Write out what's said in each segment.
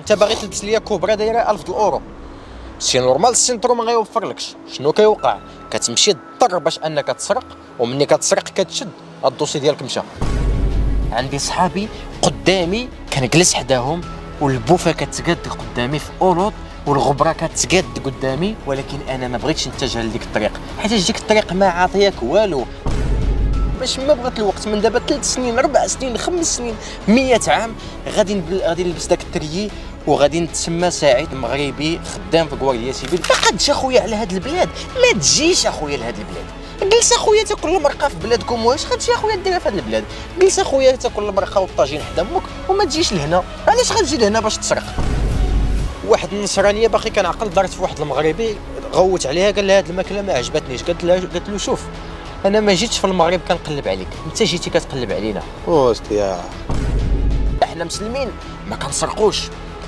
انت باغي تلبس ليا كوبرا دايره 1000 الاورو، شي نورمال السينترو ما غيوفرلكش. شنو كيوقع؟ كتمشي تضطر باش انك تسرق، ومني كتسرق كتشد الدوسي ديالك مشى. عندي صحابي قدامي كنجلس حداهم والبوفه كتقاد قدامي في اورود والغبره كتقاد قدامي، ولكن انا ما بغيتش نتجه لديك الطريق، حيت ديك الطريق ما عاطياك والو. باش ما بغات الوقت من دابا 3 سنين 4 سنين 5 سنين 100 عام غادي نلبس داك التريي وغادي نتسمى سعيد مغربي خدام في كوارديا سيفيل. ما قادش اخويا على هاد البلاد، ما تجيش اخويا لهاد البلاد. جلس اخويا تاكل المرقه في بلادكم، واش غتجي اخويا ديرها في هاد البلاد؟ جلس اخويا تاكل المرقه والطاجين حدا امك وما تجيش لهنا. علاش غتجي لهنا باش تسرق؟ واحد النصرانيه باقي كنعقل دارت في واحد المغربي، غوت عليها قال لها هاد الماكله ما عجبتنيش. قالت له شوف انا ما جيتش في المغرب كنقلب عليك، انت جيتي كتقلب علينا. واستيا احنا مسلمين ما كنسرقوش،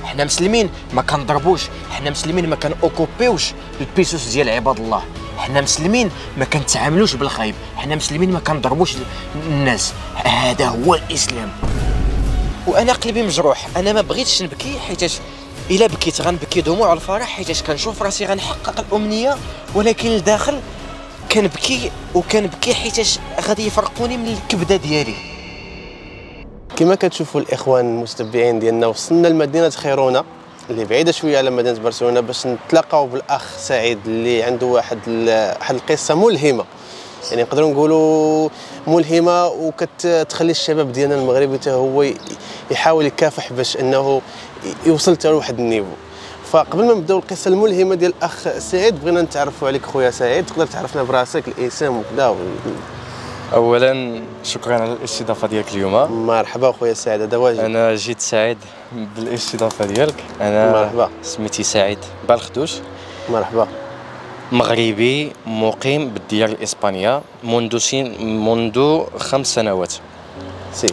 احنا مسلمين ما كنضربوش، احنا مسلمين ما كنوكوبيوش البيسوس ديال عباد الله، احنا مسلمين ما كنتعاملوش بالخايب، احنا مسلمين ما كنضربوش الناس، هذا هو الاسلام. وانا قلبي مجروح، انا ما بغيتش نبكي، حيت الا بكيت غنبكي دموع الفرح، حيت كنشوف راسي غنحقق الامنيه، ولكن لداخل كنبكي حيت غادي يفرقوني من الكبده ديالي. كما كتشوفوا الاخوان المتبعين ديالنا، وصلنا لمدينه خيرونه اللي بعيده شويه على مدينه برشلونه باش نتلاقاو بالاخ سعيد اللي عنده واحد القصه ملهمه، يعني نقدروا نقولوا ملهمه، وكتخلي الشباب ديالنا المغربي حتى هو يحاول يكافح باش انه يوصل حتى لواحد النيفو. فقبل ما نبداو القصه الملهمه ديال الاخ سعيد بغينا نتعرفوا عليك خويا سعيد، تقدر تعرفنا براسك الاسم وكذا. اولا شكرا على الاستضافه ديالك اليوم. مرحبا خويا سعيد، هذا واجب. انا جيت سعيد بالاستضافه ديالك. انا مرحبا. سميتي سعيد بالخدوش. مرحبا. مغربي مقيم بالديار الاسبانيه منذ 5 سنوات. سي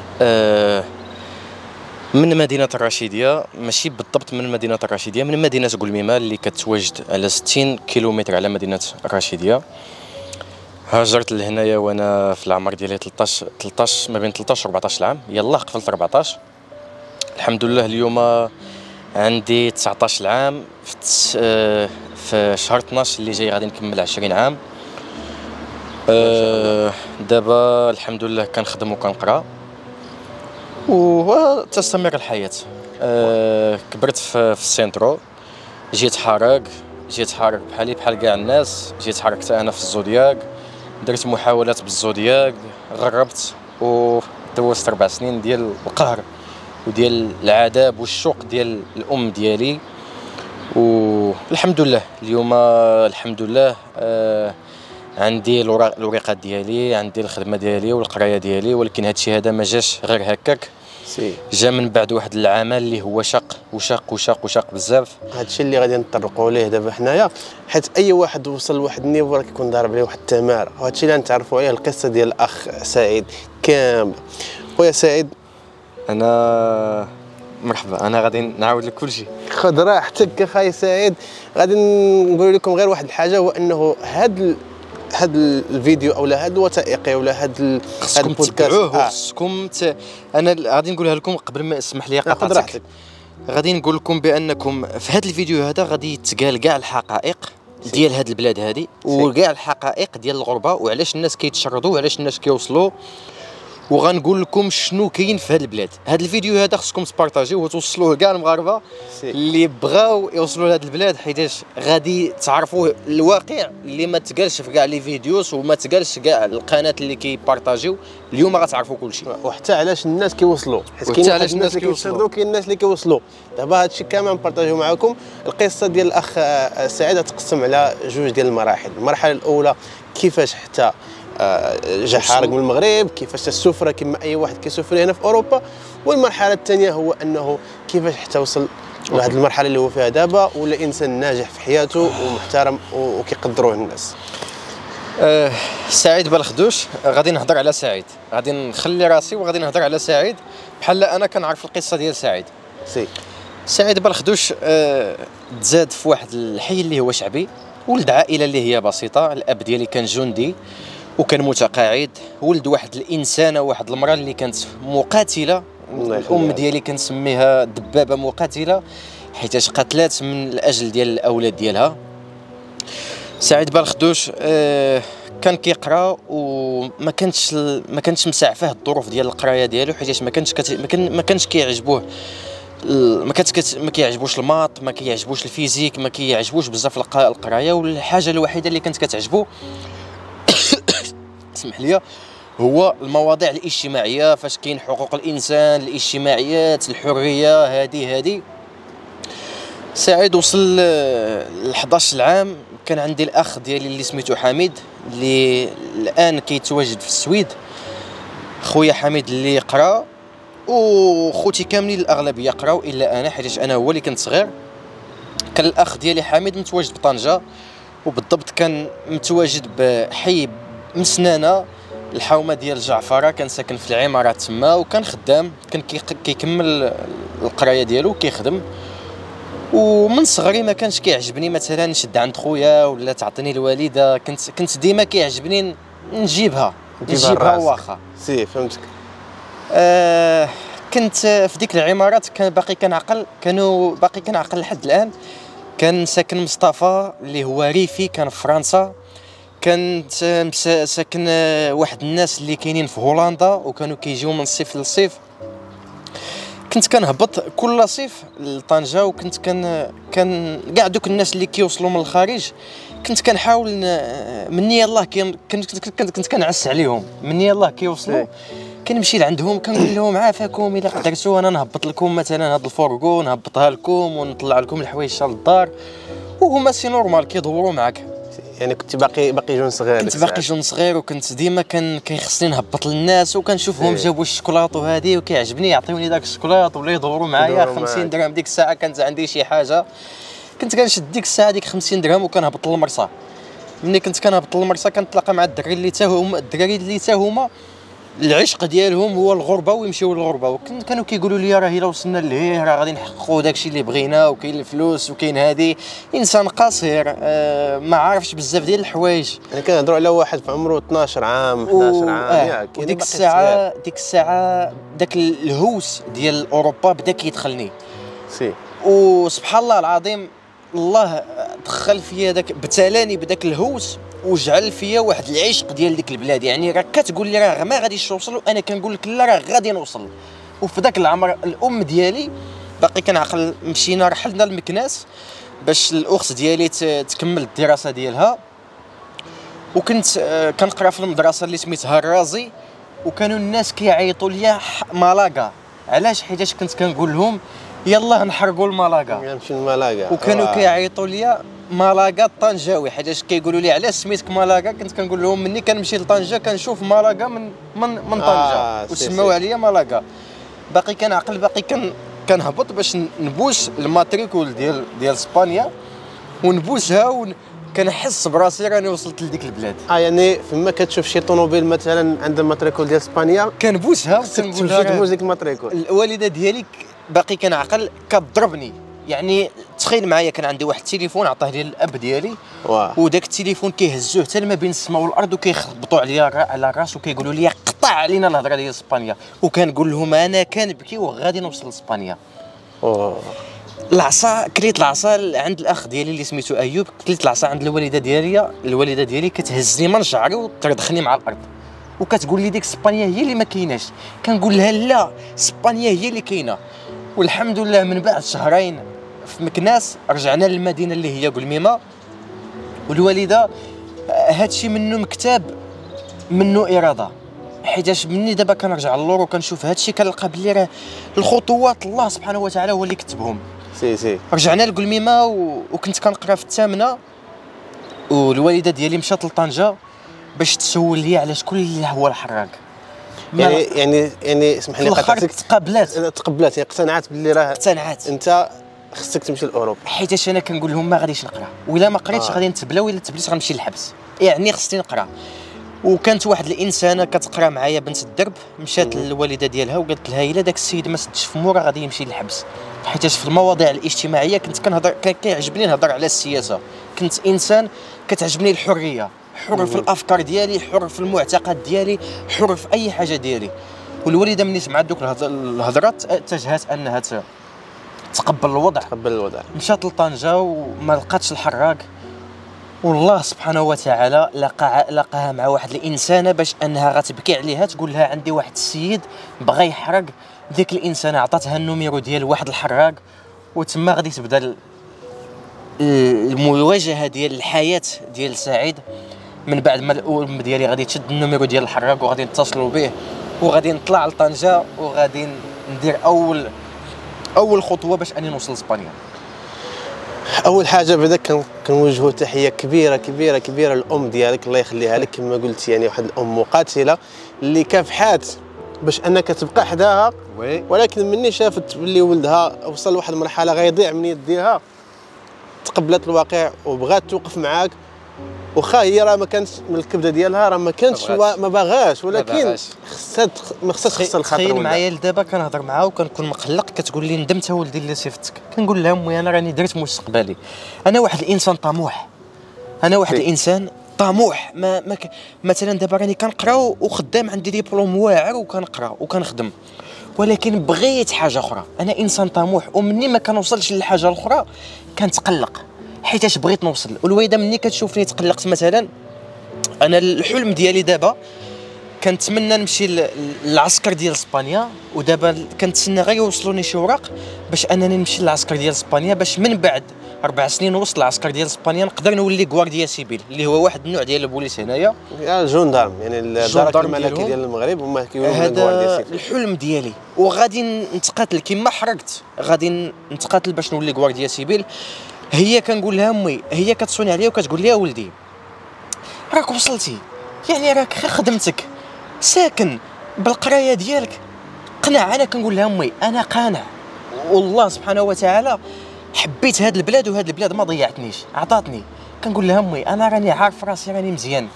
من مدينة الرشيدية، ماشي بالضبط من مدينة الرشيدية، من مدينة قلميمة اللي كتواجد على 60 كيلومتر على مدينة الرشيدية. هاجرت لهنايا وانا في العمر ديالي 13 ما بين 13 و 14 عام، يلاه قفلت 14. الحمد لله اليوم عندي 19 عام، في شهر 12 اللي جاي غادي نكمل 20 عام. دابا الحمد لله كنخدم وكنقرا وتستمر الحياة. كبرت في السينترو، جيت حارق بحال كاع الناس. جيت حارقت انا في الزودياك، درت محاولات بالزودياك، غربت ودوزت 4 سنين ديال القهر وديال العذاب والشوق ديال الام ديالي. والحمد لله اليوم الحمد لله عندي الورقات ديالي، عندي الخدمه ديالي والقرايه ديالي، ولكن هادشي هذا ما جاش غير هكاك، جا من بعد واحد العمل اللي هو شق بزاف. هادشي اللي غادي نطرقوا ليه دابا حنايا، حيت اي واحد وصل لواحد النيفو راه كيكون ضارب عليه واحد التماره، وهادشي اللي غنتعرفوا عليه القصه ديال الاخ سعيد كامل. خويا سعيد انا مرحبا، انا غادي نعاود لك كلشي، خذ راحتك اخاي سعيد. غادي نقول لكم غير واحد الحاجه، هو انه هاد الفيديو اولا هاد الوثائقي ولا هاد البودكاست خصكم انا غادي نقولها لكم قبل ما اسمح لي قطعتك. غادي نقول لكم بانكم في هاد الفيديو هذا غادي يتقال كاع الحقائق ديال هاد البلاد هادي، وكاع الحقائق ديال الغربه، وعلاش الناس كيتشردوا وعلاش الناس كيوصلوا، وغنقول لكم شنو كاين في هاد البلاد. هاد الفيديو هذا خصكم تبارطاجيوه وتوصلوه كاع المغاربه اللي بغاو يوصلوا لهاد البلاد، حيت غادي تعرفوه الواقع اللي ما تقالش في كاع لي فيديوز وما تقالش كاع القنوات اللي كيبارطاجيو. اليوم غتعرفوا كلشي، وحتى علاش الناس كيوصلوا، حيت كاين علاش الناس كيوصلوا وكاين الناس اللي كيوصلوا. دابا هادشي كامل نبارطاجيو معكم. القصه ديال الاخ سعيد تقسم على 2 ديال المراحل. المرحله الاولى كيفاش حتى جا حارق من المغرب، كيفاش السفره كما اي واحد كيسافر هنا في اوروبا. والمرحله الثانيه هو انه كيفاش حتى وصل لهذه المرحله اللي هو فيها دابا، ولا انسان ناجح في حياته ومحترم وكيقدروه الناس. سعيد بالخدوش، غادي نهضر على سعيد، غادي نخلي راسي وغادي نهضر على سعيد بحال انا كنعرف القصه ديال سعيد. سعيد بالخدوش تزاد في واحد الحي اللي هو شعبي، ولد عائله اللي هي بسيطه. الاب ديالي كان جندي وكان متقاعد، ولد واحد الانسانه، واحد المراه اللي كانت مقاتله الام ديالي كنسميها دبابه مقاتله، حيتاش قتلات من الاجل ديال الاولاد ديالها. سعيد بالخدوش كان كيقرا وما كانتش مساعفه الظروف ديال القرايه ديالو، حيتاش ما كانش كيعجبوه، ما كيعجبوش الماط، ما كيعجبوش الفيزيك، ما كيعجبوش بزاف القرايه. والحاجه الوحيده اللي كانت كتعجبو اسمح لي هو المواضيع الاجتماعيه، فاش كاين حقوق الانسان، الاجتماعيات، الحريه، هادي. سعيد وصل ل 11 عام. كان عندي الاخ ديالي اللي سميتو حميد اللي الان كيتواجد في السويد، خويا حميد اللي قرا، وخوتي كاملين الاغلبيه قراو الا انا، حيت انا هو اللي كنت صغير. كان الاخ ديالي حميد متواجد بطنجه، وبالضبط كان متواجد بحي مسنانه، الحومه ديال جعفره، كان ساكن في العماره تما، وكان خدام، كان كيكمل القرايه ديالو وكيخدم. ومن صغري ما كانش كيعجبني مثلا نشد عند خويا ولا تعطيني الوالده، كنت ديما كيعجبني نجيبها واخا. سي فهمتك. كنت في ديك العمارات كان باقي كنعقل، كانوا باقي كنعقل لحد الان. كان ساكن مصطفى اللي هو ريفي، كان في فرنسا. كانت ساكن واحد الناس اللي كاينين في هولندا، وكانوا كيجيو من الصيف للصيف. كنت كنهبط كل صيف لطنجه، وكنت كان كاع دوك الناس اللي كيوصلوا من الخارج كنت كنحاول مني الله كنت كنعس عليهم، مني الله كيوصلوا كنمشي لعندهم كنقول لهم عافاكم الا قدرتوا انا نهبط لكم مثلا هاد الفورغو، نهبطها لكم ونطلع لكم الحوايج حتى للدار، وهما سي نورمال كيدوروا معاك. يعني كنت باقي جون صغير، وكنت ديما كان كيخصني نهبط للناس، وكنشوفهم جابوا الشوكولاط وهذه وكيعجبني يعطيوني داك الشوكولاط ولا يدوروا معايا 50 درهم. ديك الساعه كانت عندي شي حاجه، كنت كنشد ديك الساعه ديك 50 درهم وكنهبط للمرسى. ملي كنت كنهبط للمرسى كنتلاقى مع الدراري اللي تا هما العشق ديالهم هو الغربه، ويمشيو للغربه، وكانوا كيقولوا لي راه الا وصلنا لهيه راه غادي نحققوا داكشي اللي بغينا، وكاين الفلوس وكاين هذه. انسان قصير ما عارفش بزاف ديال الحوايج. انا كنهضروا على واحد في عمره 12 عام 11 عام ياك. ديك الساعه داك الهوس ديال اوروبا بدا كيدخلني. سي وسبحان الله العظيم الله دخل فيا داك بتلاني بداك الهوس، وجعل فيا واحد العشق ديال ديك البلاد. يعني راه كتقول لي راه ما غاديش نوصل، وانا كنقول لك لا راه غادي نوصل. وفي ذاك العمر الام ديالي باقي كنعقل، مشينا رحلنا لمكناس باش الاخت ديالي تكمل الدراسه ديالها، وكنت كنقرا في المدرسه اللي سميتها الرازي، وكانوا الناس كيعيطوا ليا مالاكا. علاش؟ حيتاش كنت كنقول لهم يلاه نحرقوا المالاكا، نمشي لمالاكا، وكانوا كيعيطوا ليا مالاكا الطنجاوي، حيتاش كيقولوا لي علاش سميتك مالاكا. كنت كنقول لهم مني كنمشي لطنجه كنشوف مالاكا من طنجه، وسموا عليا مالاكا. باقي كنعقل، باقي كنهبط باش نبوس الماتريكول ديال اسبانيا ونبوسها، كنحس براسي راني وصلت لديك البلاد. يعني فما كتشوف شي طوموبيل مثلا عند الماتريكول ديال اسبانيا كنبوسها، كنمشي تبوس ديك الماتريكول. الوالده ديالي باقي كنعقل كضربني. يعني تخيل معايا كان عندي واحد التليفون عطاه لي الاب ديالي، وداك التليفون كيهزوه حتى ما بين السماء والارض، وكيخبطوا عليا على الراس وكيقولوا لي قطع علينا الهضره ديال اسبانيا، وكنقول لهم انا كنبكي وغادي نوصل لاسبانيا. العصا كليت العصا عند الاخ ديالي اللي سميتو ايوب، كليت العصا عند الوالده ديالي كتهزني من شعري وتردخني مع الارض، وكتقول لي ديك اسبانيا هي اللي ما كايناش. كنقول لها لا، اسبانيا هي اللي كاينه. والحمد لله من بعد شهرين في مكناس رجعنا للمدينه اللي هي قلميمه، والوالده هادشي منه مكتاب منه اراده، حيتاش مني دابا كنرجع للور وكنشوف هادشي كنلقى بلي راه الخطوات الله سبحانه وتعالى هو اللي كتبهم. سي رجعنا لقلميمه وكنت كنقرا في الثامنه، والوالده ديالي مشات لطنجه باش تسول لي على شكون اللي هو الحراق. يعني اسمح لي قاطعتك. تقبلات يعني اقتنعت باللي راه انت خصك تمشي لاوروبا، حيتاش انا كنقول لهم ما غاديش نقرا، ولا ما قريتش غادي نتبلا، ولا تبليت غنمشي للحبس، يعني خصني نقرا. وكانت واحد الانسانه كتقرا معايا بنت الدرب، مشات للوالده ديالها وقالت لها الا داك السيد ما سدش في مورا غادي يمشي للحبس، حيتاش في المواضيع الاجتماعيه كنت كنهضر، كان كيعجبني نهضر على السياسه، كنت انسان كتعجبني الحريه، حر في الافكار ديالي، حر في المعتقد ديالي، حر في اي حاجه ديالي. والوالده ملي سمعت دوك الهضرات اتجهت انها تقبل الوضع مشات لطنجه وما لقاتش الحراق، والله سبحانه وتعالى لقاها مع واحد الانسانه باش انها غتبكي عليها، تقول لها عندي واحد السيد بغى يحرق. ديك الانسانه عطاتها النوميرو ديال واحد الحراق، وتما غادي تبدا المواجهه ديال الحياه ديال سعيد. من بعد ما الام ديالي غادي تشد النوميرو ديال الحراق وغادي نتصلوا به وغادي نطلع لطنجه وغادي ندير اول خطوه باش اني نوصل لاسبانيا. اول حاجه بعدا كنوجهوا تحيه كبيره كبيره كبيره للام ديالك الله يخليها لك، كما قلت يعني واحد الام مقاتله اللي كافحات باش انك تبقى حداها، ولكن مني شافت بلي ولدها وصل لواحد المرحله غيضيع من يديها تقبلت الواقع وبغات توقف معاك. واخا هي راه ما كانتش من الكبده ديالها، راه ما كانتش ما باغاش، ولكن خصها الخاطر. تخيل معايا لدابا كنهضر معاها وكنكون مقلق، كتقول لي ندمت ولدي اللي صيفطتك. كنقول لها امي انا راني درت مستقبلي، انا واحد الانسان طموح، انا واحد الانسان طموح. ما مثلا دابا راني كنقرا وخدام عندي ديبلوم واعر وكنقرا وكنخدم، ولكن بغيت حاجه اخرى. انا انسان طموح ومني ما كنوصلش للحاجه الاخرى كنتقلق حيتاش بغيت نوصل. والوالده مني كتشوفني تقلقت، مثلا انا الحلم ديالي دابا كنتمنى نمشي للعسكر ديال اسبانيا، ودابا كنتسنى غير يوصلوني شي اوراق باش انني نمشي للعسكر ديال اسبانيا، باش من بعد 4 سنين وصل العسكر ديال اسبانيا نقدر نولي غوارديا سيبيل اللي هو واحد النوع ديال البوليس هنايا، جوندارم يعني الدرك الملكي ديال المغرب هما كيقولوا غوارديا سيبيل. هذا الحلم ديالي وغادي نتقاتل كما حرقت، غادي نتقاتل باش نولي غوارديا سيبيل. هي كنقول لها امي، هي كتصوني عليا وكتقول لي ولدي راك وصلتي، يعني راك غير خدمتك ساكن بالقرايه ديالك قنع. انا كنقول لها امي انا قانع، والله سبحانه وتعالى حبيت هاد البلاد وهاد البلاد ما ضيعتنيش عطاتني. كنقول لها امي انا راني عارف راسي راني مزيان،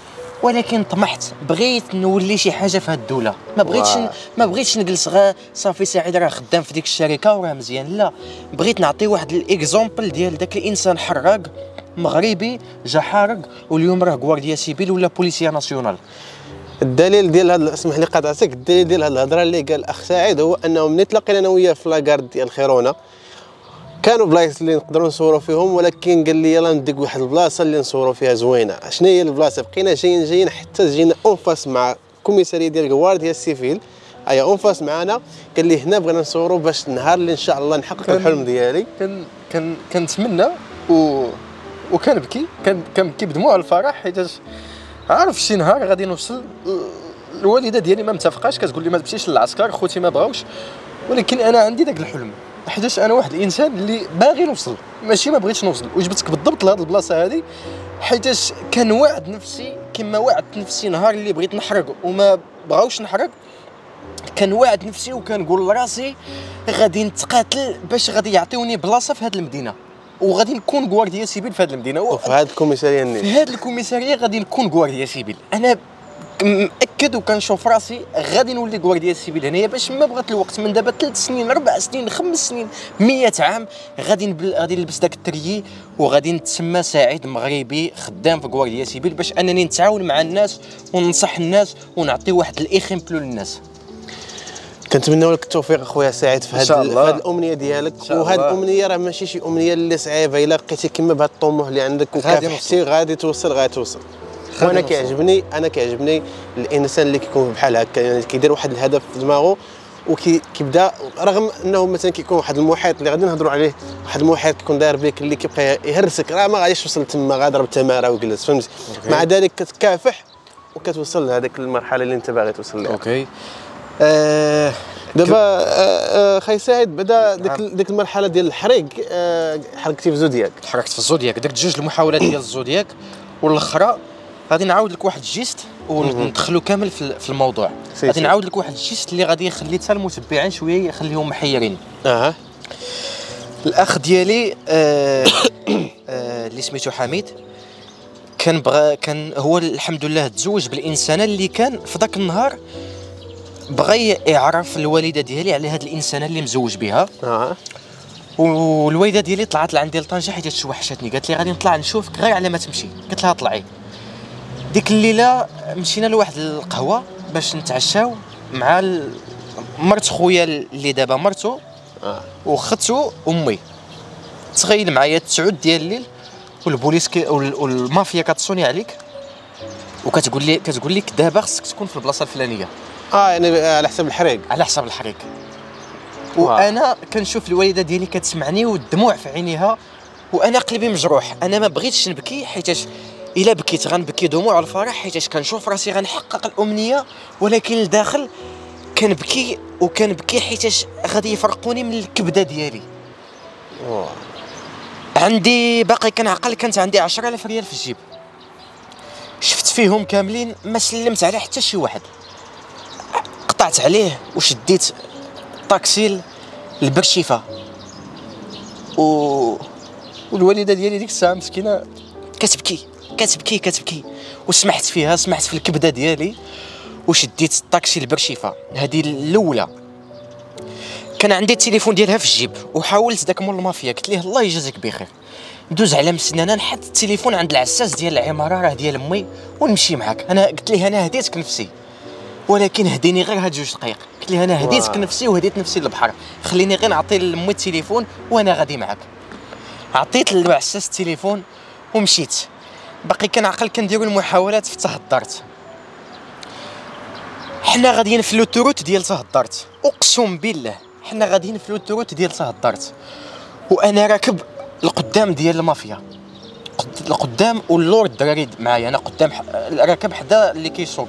ولكن طمحت بغيت نولي شي حاجه في هاد الدوله، ما بغيتش نجلس غا صافي سعيد راه خدام في ديك الشركه وراه مزيان، لا بغيت نعطي واحد الاكزومبل ديال داك الانسان حراق مغربي جا حارق واليوم راه غوارديا سيبيل ولا بوليسيا ناسيونال. الدليل ديال هاد اسمح لي قاطعتك، الدليل ديال هاد الهضره اللي قال الاخ سعيد هو انه ملي تلاقينا انا وياه في لاكارد ديال خيرونه كانوا بلايص اللي نقدروا نصوروا فيهم، ولكن قال لي يلا نديك واحد البلاصه اللي نصوروا فيها زوينه. شنو هي البلاصه؟ بقينا جايين حتى جينا اونفاس مع الكوميساريه ديال غوارديا سيفيل، اي اونفاس معانا. قال لي هنا بغينا نصوروا باش النهار اللي ان شاء الله نحقق الحلم ديالي. كنتمنى وكنبكي كنبكي بدموع الفرح، حيت عارف شي نهار غادي نوصل. الوالده ديالي ما متفقاش، كتقول لي ما تمشيش للعسكر، خوتي ما بغاوش، ولكن انا عندي داك الحلم حيتاش انا واحد الانسان اللي باغي نوصل ماشي ما بغيتش نوصل. وجبتك بالضبط لهاد البلاصه هادي حيتاش كان وعد نفسي كما وعدت نفسي نهار اللي بغيت نحرق وما بغاوش نحرق، كان وعد نفسي وكنقول لراسي غادي نتقاتل باش غادي يعطيوني بلاصه في هاد المدينه وغادي نكون غوارديا سيبيل في هاد المدينه وفي هاد الكوميساريه في هاد الكوميساريه غادي نكون غوارديا سيبيل. انا مأكد وكنشوف راسي غادي نولي غوارديا سيبيل هنايا باش ما بغات الوقت من دابا 3 سنين 4 سنين 5 سنين 100 عام غادي نلبس داك التريي وغادي نتسمى سعيد مغربي خدام في غوارديا سيبيل، باش انني نتعاون مع الناس وننصح الناس ونعطي واحد الاكزامبل للناس. كنتمنوا لك التوفيق اخويا سعيد في هاد الامنيه ديالك، وهاد الامنيه راه ماشي شي امنيه اللي صعيبه، الا بقيتي كما بهاد الطموح اللي عندك وكافحتي غادي توصل. وانا كيعجبني الانسان اللي كيكون بحال هكا، يعني كيدير واحد الهدف في دماغه وكيبدا رغم انه مثلا كيكون واحد المحيط اللي غادي نهضروا عليه، واحد المحيط كيكون داير بك اللي كيبقى يهرسك راه ما غاديش توصل تما، غاضرب تماره وجلس فهمتي، مع ذلك كتكافح وكتوصل لهذيك المرحله اللي انت باغي توصل لها. اوكي دابا خاي سعيد بدا ديك المرحله ديال الحريق، حرقتي في زودياك، حرقت في الزودياك، درت 2 المحاولات ديال الزودياك والاخرى غادي نعاود لك واحد الجيست وندخلو كامل في الموضوع. غادي نعاود لك واحد الجيست اللي غادي يخلي حتى المتبعين شويه يخليهم محيرين. الاخ ديالي اللي سميتو حميد كان هو الحمد لله تزوج بالانسانه اللي كان في ذاك النهار بغى يعرف الوالده ديالي على هاد الانسانه اللي مزوج بها. والوالده ديالي طلعت لعندي لطنجه حيت توحشتني، قالت لي غادي نطلع نشوفك غير على ما تمشي، قلت لها طلعي. ديك الليله مشينا لواحد القهوه باش نتعشاو مع مرت خويا اللي دابا مرتو وختو امي. تخيل معايا 9 ديال الليل والبوليس والمافيا كتصوني عليك وكتقول لي كتقول لك دابا خصك تكون في البلاصه الفلانيه. يعني على حسب الحريق. على حسب الحريق. وانا كنشوف الوالده ديالي كتسمعني والدموع في عينيها وانا قلبي مجروح. انا ما بغيتش نبكي حيتاش الا بكيت غنبكي دموع الفرح، حيتاش كنشوف راسي غنحقق الامنيه، ولكن لداخل كنبكي وكنبكي حيتاش غادي يفرقوني من الكبده ديالي. عندي باقي كنعقل كانت عندي 10000 ريال في الجيب، شفت فيهم كاملين ما سلمت على حتى شي واحد، قطعت عليه وشديت طاكسي لبرشيفه. والوالده ديالي ديك الساعه مسكينه كتبكي كتبكي كتبكي وسمحت فيها، سمحت في الكبده ديالي وشديت الطاكسي لبرشيفه. هذه الاولى. كان عندي التليفون ديالها في الجيب وحاولت داك مول المافيا قلت ليه الله يجازيك بخير دوز على مسنانه نحط التليفون عند العساس ديال العماره راه ديال امي ونمشي معاك. انا قلت ليه انا هديتك نفسي، ولكن هديني غير هاد 2 دقائق. قلت ليه انا هديتك نفسي وهديت نفسي للبحر، خليني غير نعطي لامي التليفون وانا غادي معاك. عطيت للعساس التليفون ومشيت. باقي كنعقل كندير المحاولات في تهضرت، حنا غاديين في لوتوروت ديال تهضرت، اقسم بالله حنا غاديين في لوتوروت ديال تهضرت وانا راكب القدام ديال المافيا، القدام واللور الدراري معايا انا قدام راكب حدا اللي كيسوق.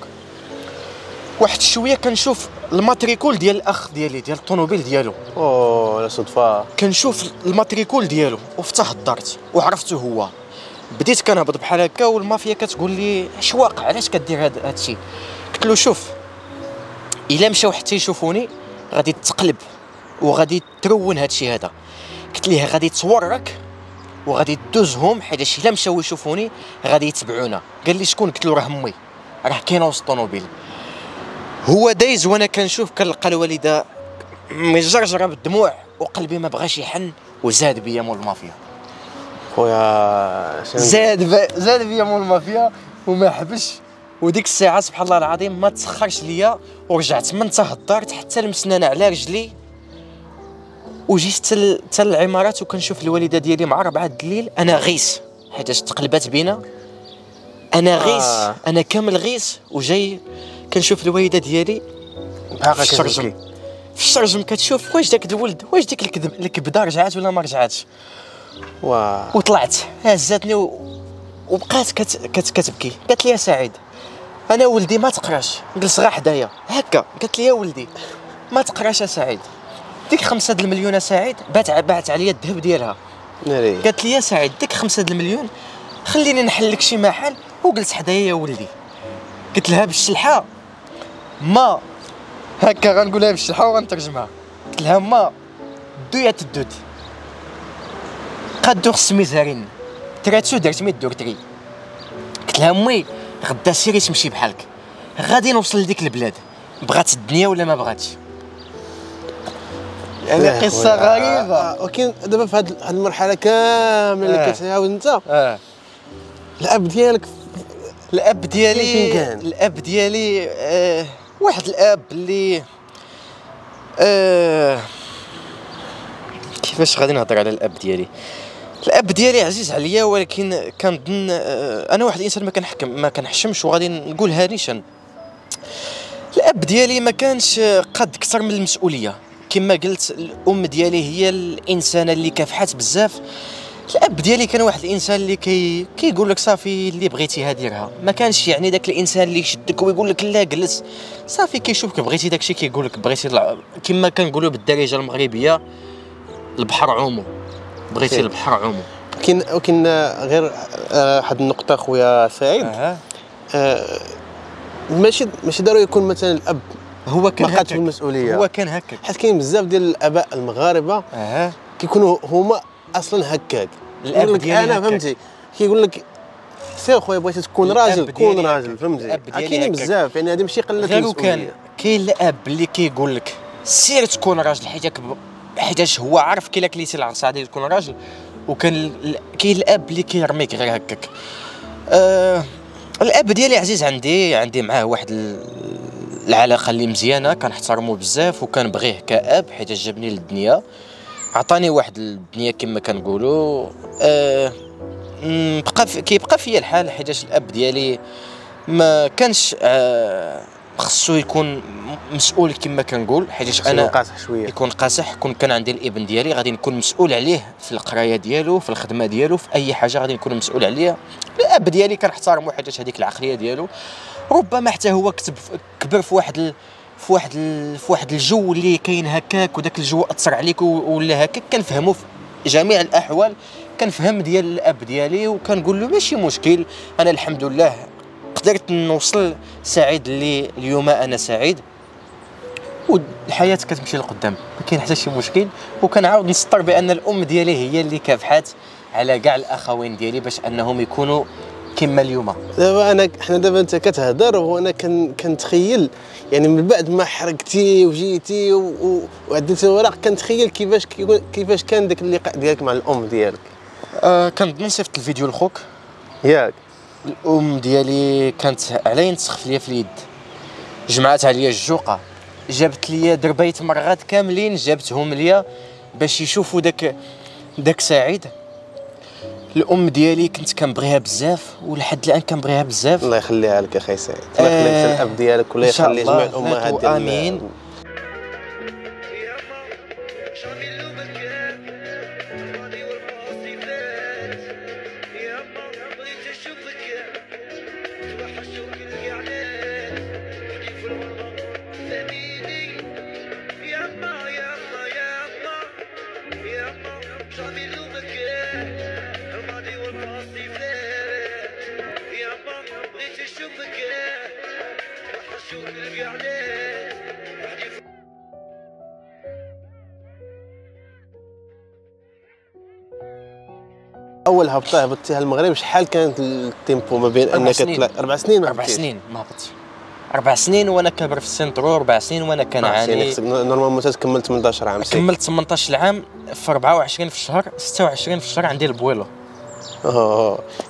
واحد شويه كنشوف الماتريكول ديال الاخ ديالي ديال الطونوبيل ديالو. لا صدفه. كنشوف الماتريكول ديالو وفتح الدارت وعرفته هو. بديت كنهبط بحال هكا والمافيا كتقول لي اش واقع علاش كدير هذا الشيء؟ قلت له شوف الا مشاو حتى يشوفوني غادي تقلب وغادي ترون هذا الشيء هذا. قلت ليه غادي تورك وغادي تدوزهم حيت الا مشاو يشوفوني غادي يتبعونا. قال لي شكون؟ قلت له راه امي راه كاينه وسط الطونوبيل. هو دايز وانا كنشوف كنلقى الوالده مجرجره بالدموع وقلبي ما بغاش يحن وزاد بيا مول المافيا. خويا زاد بيا مول المافيا وما حبش. وديك الساعه سبحان الله العظيم ما تسخرش ليا ورجعت من تهضرت حتى لمسنا انا على رجلي وجيت حتى العمارات وكنشوف الوالده ديالي مع 4 د الليل. انا غيس حيتاش تقلبات بينا، انا غيس انا كامل غيس وجاي كنشوف الوالده ديالي باقا كتبكي في الشرجم كتشوف واش داك الولد واش ديك الكبده رجعات ولا ما رجعاتش. وطلعت هزاتني وبقات كتبكي. قالت لي يا سعيد انا ولدي ما تقراش، جلس غا حدايا هكا. قالت لي يا ولدي ما تقراش يا سعيد. ديك 5 د المليون يا سعيد باعت عليا الذهب ديالها. قالت لي يا سعيد ديك 5 د المليون خليني نحل لك شي محل وجلس حدايا يا ولدي. قلت لها بالشلحه ما هكا غنقولها بالشلحه وغنترجمها. قلت لها ما دويا تدود قدو خص ميزارين تراتو درت مي دور تري. قلت لها امي غدا سيري تمشي بحالك غادي نوصل لديك البلاد بغات الدنيا ولا ما بغاتش. يعني قصه غريبه. ولكن دابا في هاد المرحله كامله اللي كتعاود انت الاب ديالك الاب ديالي واحد الاب اللي كيفاش غادي نهضر على الاب ديالي. الاب ديالي عزيز عليا، ولكن كنظن انا واحد الانسان ما كنحشمش وغادي نقولها نيشان. الاب ديالي ما كانش قد كثر من المسؤوليه كما قلت. الام ديالي هي الانسانه اللي كافحات بزاف. الاب ديالي كان واحد الانسان اللي كيقول لك صافي اللي بغيتيها ديرها، ما كانش يعني داك الانسان اللي يشدك ويقول لك لا جلس صافي. كيشوفك بغيتي داكشي كيقول لك بغيتي كما كنقولوا بالدارجه المغربيه البحر عومو، بغيتي البحر عومو. ولكن غير واحد النقطه خويا سعيد. ماشي ضروري يكون مثلا الاب هو كان هكاك المسؤوليه، هو كان هكاك حيت كاين بزاف ديال الاباء المغاربه كيكونوا هما اصلا هكاك. الاب ديالي انا فهمتي كيقول لك سير خويا بغيتي تكون راجل كون راجل، فهمتي كاينين بزاف. يعني هذه ماشي قله المسؤوليه. كاين الاب اللي كيقول لك سير تكون راجل حيتاش هو عارف كي كليتي العرس عادي تكون راجل، وكان كاين الاب اللي كيرميك غير هكاك. الاب ديالي عزيز عندي معاه واحد العلاقه اللي مزيانه، كنحترمو بزاف وكنبغيه كاب حيت جابني للدنيا، عطاني واحد الدنيا كما كنقولوا. كيبقى فيا الحال حيت الاب ديالي ما كانش خصو يكون مسؤول كما كنقول، حيت انا قاصح شويه يكون قاصح. كان عندي الابن ديالي غادي نكون مسؤول عليه في القرايه ديالو، في الخدمه ديالو، في اي حاجه غادي نكون مسؤول عليها. الاب ديالي كنحترمو حيت هذيك العقليه ديالو، ربما حتى هو كبر في واحد الجو اللي كاين هكاك، وداك الجو اثر عليك ولا هكاك. كنفهمو في جميع الاحوال، كنفهم ديال الاب ديالي وكنقول له ماشي مشكل. انا الحمد لله قدرت نوصل سعيد اللي اليوم انا سعيد، والحياه كتمشي لقدام، ما كاين حتى شي مشكل. وكنعاود نسطر بان الام ديالي هي اللي كافحات على كاع الاخوين ديالي باش انهم يكونوا كما اليوم. دابا حنا انت كتهضر وانا كنتخيل، يعني من بعد ما حرقتي وجيتي وعديتي الوراق، كنتخيل كيفاش كان داك اللقاء ديالك مع الام ديالك. كنظن صيفط الفيديو لخوك ياك. الام ديالي كانت علين تسخف ليا في اليد، جمعات عليا الجوقه، جابت ليا دربيه مرغات كاملين، جابتهم ليا باش يشوفوا داك سعيد. الام ديالي كنت كنبغيها بزاف ولحد الان كنبغيها بزاف. الله يخليها لك اخي سعيد، الله يخليها لك الاب ديالك ولا يخلي جميع الامهات ديالنا، امين. اول هبطه هبطتيها المغرب، شحال كانت التيمبو ما بين انك تطلع؟ 4 سنين. 4 سنين ما هبطتش. 4 سنين وانا كبر في السن ضرور. 4 سنين وانا كنعاني. نورمالمون تكمل 18 عام. كملت 18 عام في 24 في الشهر، 26 في الشهر عندي البويلو.